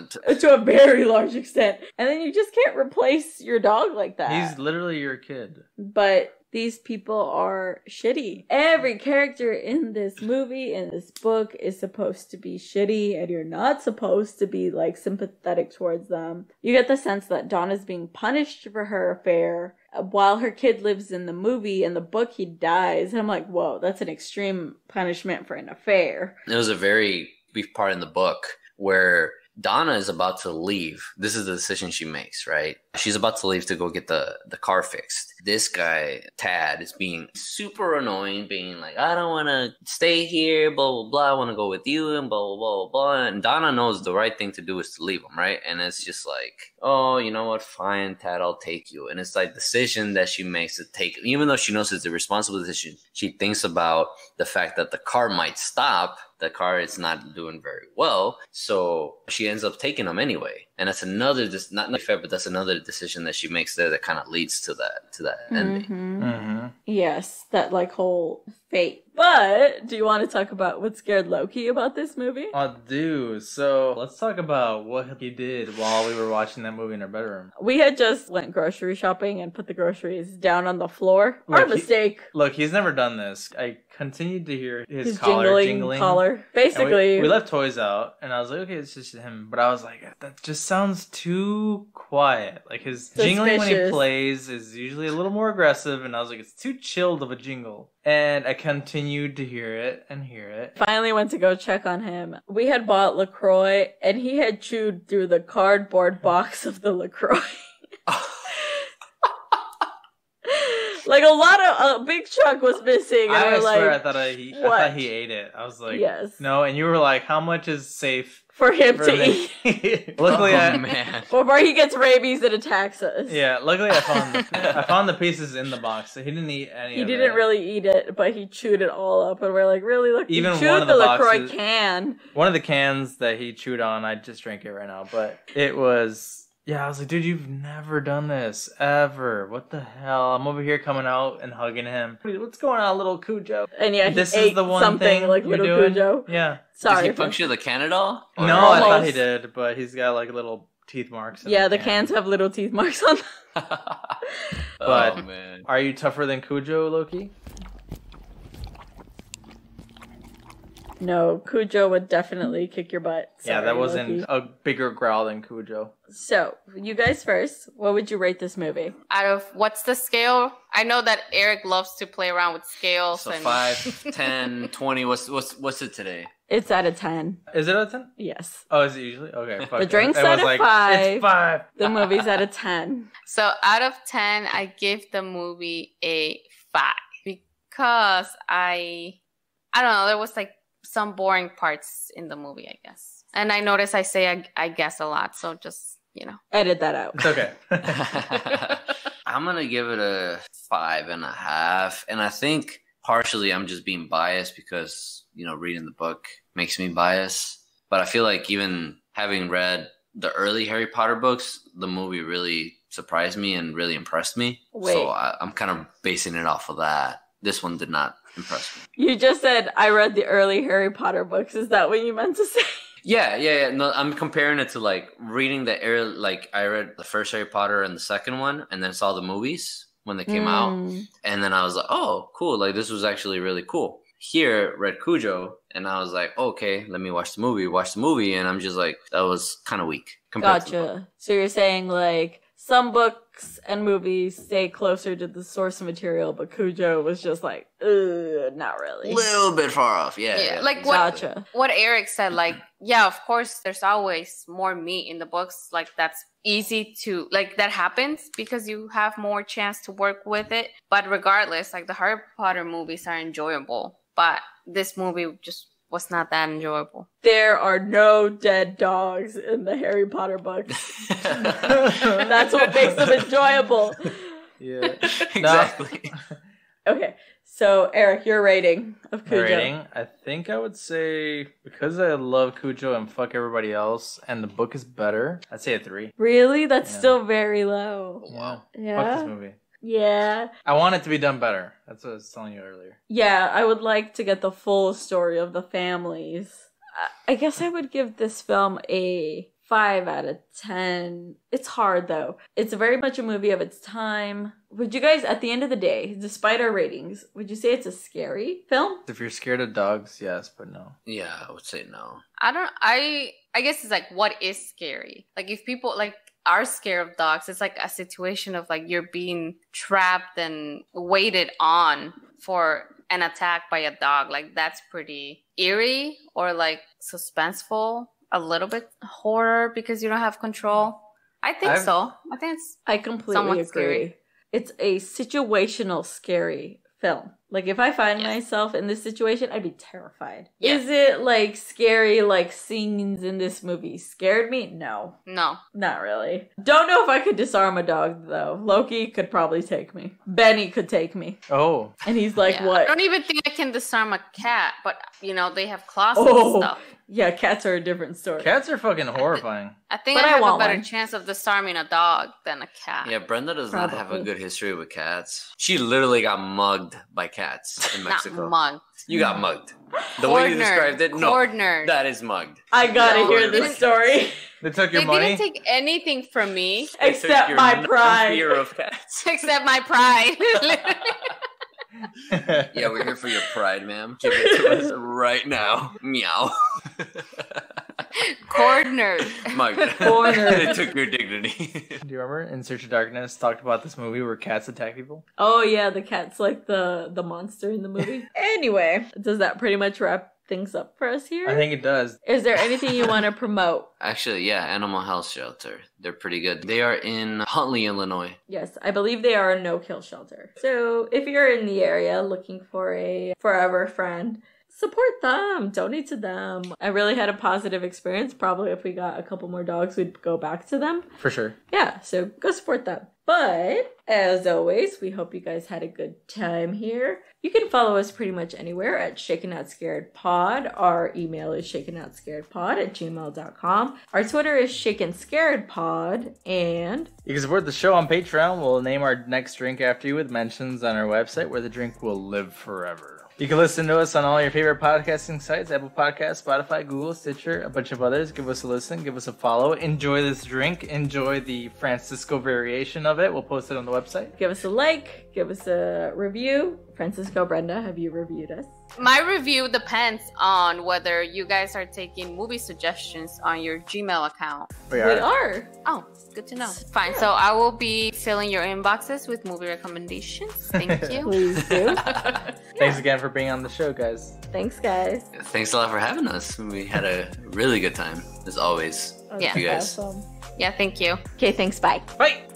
then to a very large extent. And then you just can't replace your dog like that. He's literally your kid. But these people are shitty. Every character in this movie, in this book, is supposed to be shitty, and you're not supposed to be, sympathetic towards them. You get the sense that Donna's being punished for her affair while her kid lives in the movie. In the book, he dies. And I'm like, whoa, that's an extreme punishment for an affair. There was a very brief part in the book where Donna is about to leave. This is the decision she makes, right? She's about to leave to go get the car fixed. This guy, Tad, is being super annoying, being like, I don't want to stay here, blah, blah, blah. I want to go with you and blah, blah, blah, blah. And Donna knows the right thing to do is to leave him, right? And it's just like, oh, you know what? Fine, Tad, I'll take you. And it's decision that she makes to take, even though she knows it's a responsible decision, she thinks about the fact that the car might stop. The car is not doing very well, so she ends up taking him anyway. And that's another decision that she makes there that kind of leads to that ending. Mm-hmm. Yes, that like whole fate. But do you want to talk about what scared Loki about this movie? I do. So let's talk about what he did while we were watching that movie in our bedroom. We had just went grocery shopping and put the groceries down on the floor. Look, our mistake. Look, he's never done this. I continued to hear his collar jingling. Collar. Basically. We left toys out and I was like, okay, it's just him. But I was like, that just sounds too quiet. Like his jingling when he plays is usually a little more aggressive. And I was like, it's too chilled of a jingle. And I continued to hear it and hear it. Finally went to go check on him. We had bought LaCroix, and he had chewed through the cardboard box of the LaCroix. Like, a big chunk was missing. And I swear, like, I thought he ate it. I was like, yes. No, and you were like, how much is safe? For him to eat. Luckily, man. Before he gets rabies, it attacks us. Yeah, luckily I found the pieces in the box, so he didn't eat any of it. He didn't really eat it, but he chewed it all up, and we're like, really? Look, even he chewed one of the LaCroix boxes, can. One of the cans that he chewed on, I just drank it right now, but it was... Yeah, I was like, dude, you've never done this, ever. What the hell? I'm over here coming out and hugging him. What's going on, little Cujo? And yeah, this is the one thing like you're little doing. Cujo. Yeah. Sorry. Did he puncture the can at all? No, almost. I thought he did, but he's got like little teeth marks. Yeah, the cans have little teeth marks on them. But oh, man. Are you tougher than Cujo, Loki? No, Cujo would definitely kick your butt. Sorry, yeah, that wasn't Loki. A bigger growl than Cujo. So, you guys first, what would you rate this movie? Out of what's the scale? I know that Eric loves to play around with scales. So 5, 10, 20, what's it today? It's out of 10. Is it out of 10? Yes. Oh, is it usually? Okay. The drink's out of 5. It's 5. The movie's out of 10. So, out of 10, I give the movie a 5 because I don't know, there was like some boring parts in the movie, I guess. And I notice I say I guess a lot, so just, you know. Edit that out. It's okay. I'm going to give it a 5.5. And I think partially I'm just being biased because, you know, reading the book makes me biased. But I feel like even having read the early Harry Potter books, the movie really surprised me and really impressed me. Wait. So I'm kind of basing it off of that. This one did not impress me. You just said, I read the early Harry Potter books. Is that what you meant to say? Yeah. No, I'm comparing it to like reading the early, like I read the first Harry Potter and the second one and then saw the movies when they came out. And then I was like, oh, cool. Like this was actually really cool. Here, read Cujo and I was like, okay, let me watch the movie. And I'm just like, that was kind of weak. Gotcha. So you're saying like some books and movies stay closer to the source material, but Cujo was just like, not really. A little bit far off, yeah. Like exactly. What Eric said, like, yeah, of course, there's always more meat in the books. Like, that's easy to, like, that happens because you have more chance to work with it. But regardless, like, the Harry Potter movies are enjoyable, but this movie just was not that enjoyable. There are no dead dogs in the Harry Potter books. That's what makes them enjoyable. Yeah, exactly. Okay, so Eric, your rating of Cujo. Rating? I think I would say, because I love Cujo and fuck everybody else, and the book is better, I'd say a 3. Really? That's still very low. Wow. Yeah. Fuck this movie. Yeah. I want it to be done better. That's what I was telling you earlier. Yeah, I would like to get the full story of the families. I guess I would give this film a 5 out of 10. It's hard, though. It's very much a movie of its time. Would you guys, at the end of the day, despite our ratings, would you say it's a scary film? If you're scared of dogs, yes, but no. Yeah, I would say no. I guess it's like, what is scary? Like, if people, like, are scared of dogs, it's like a situation of like you're being trapped and waited on for an attack by a dog. Like that's pretty eerie or like suspenseful, a little bit horror because you don't have control. I completely agree. Scary. It's a situational scary film. Like if I find myself in this situation, I'd be terrified. Yeah. Is it like scary, like scenes in this movie scared me? No. Not really. Don't know if I could disarm a dog though. Loki could probably take me. Benny could take me. Oh. And he's like, what? I don't even think I can disarm a cat, but you know, they have claws and stuff. Yeah, cats are a different story. Cats are fucking horrifying. I think I have a better chance of disarming a dog than a cat. Yeah, Brenda does not have a good history with cats. She literally got mugged by cats in Mexico. Not mugged. You got mugged. The Cord way you described it, no. Nerd. That is mugged. I gotta hear this story. They took your money? They didn't take anything from me. Except my pride. Fear of cats. Except my pride. Yeah, we're here for your pride, ma'am. Give it to us right now. Meow. Cornered. Mike. Cornered. It took your dignity. Do you remember In Search of Darkness talked about this movie where cats attack people? Oh yeah, the cat's like the monster in the movie. Anyway, does that pretty much wrap things up for us here? I think it does. Is there anything you want to promote? Actually, yeah, Animal Health Shelter. They're pretty good. They are in Huntley, Illinois. Yes, I believe they are a no-kill shelter. So if you're in the area looking for a forever friend, support them. Donate to them. I really had a positive experience. Probably if we got a couple more dogs, we'd go back to them. For sure. Yeah, so go support them. But as always, we hope you guys had a good time here. You can follow us pretty much anywhere at Shaken Not Scared Pod. Our email is shakennotscaredpod@gmail.com. Our Twitter is Shaken Scared Pod. And you can support the show on Patreon. We'll name our next drink after you with mentions on our website where the drink will live forever. You can listen to us on all your favorite podcasting sites, Apple Podcasts, Spotify, Google, Stitcher, a bunch of others. Give us a listen. Give us a follow. Enjoy this drink. Enjoy the Francisco variation of it. We'll post it on the website. Give us a like. Give us a review. Francisco, Brenda, have you reviewed us? My review depends on whether you guys are taking movie suggestions on your Gmail account. We are. Oh, good to know. Fine. Yeah. So I will be filling your inboxes with movie recommendations. Thank you. Please do. Yeah. Thanks again for being on the show, guys. Thanks, guys. Thanks a lot for having us. We had a really good time, as always. Yeah. You guys. Awesome. Yeah, thank you. Okay, thanks. Bye. Bye.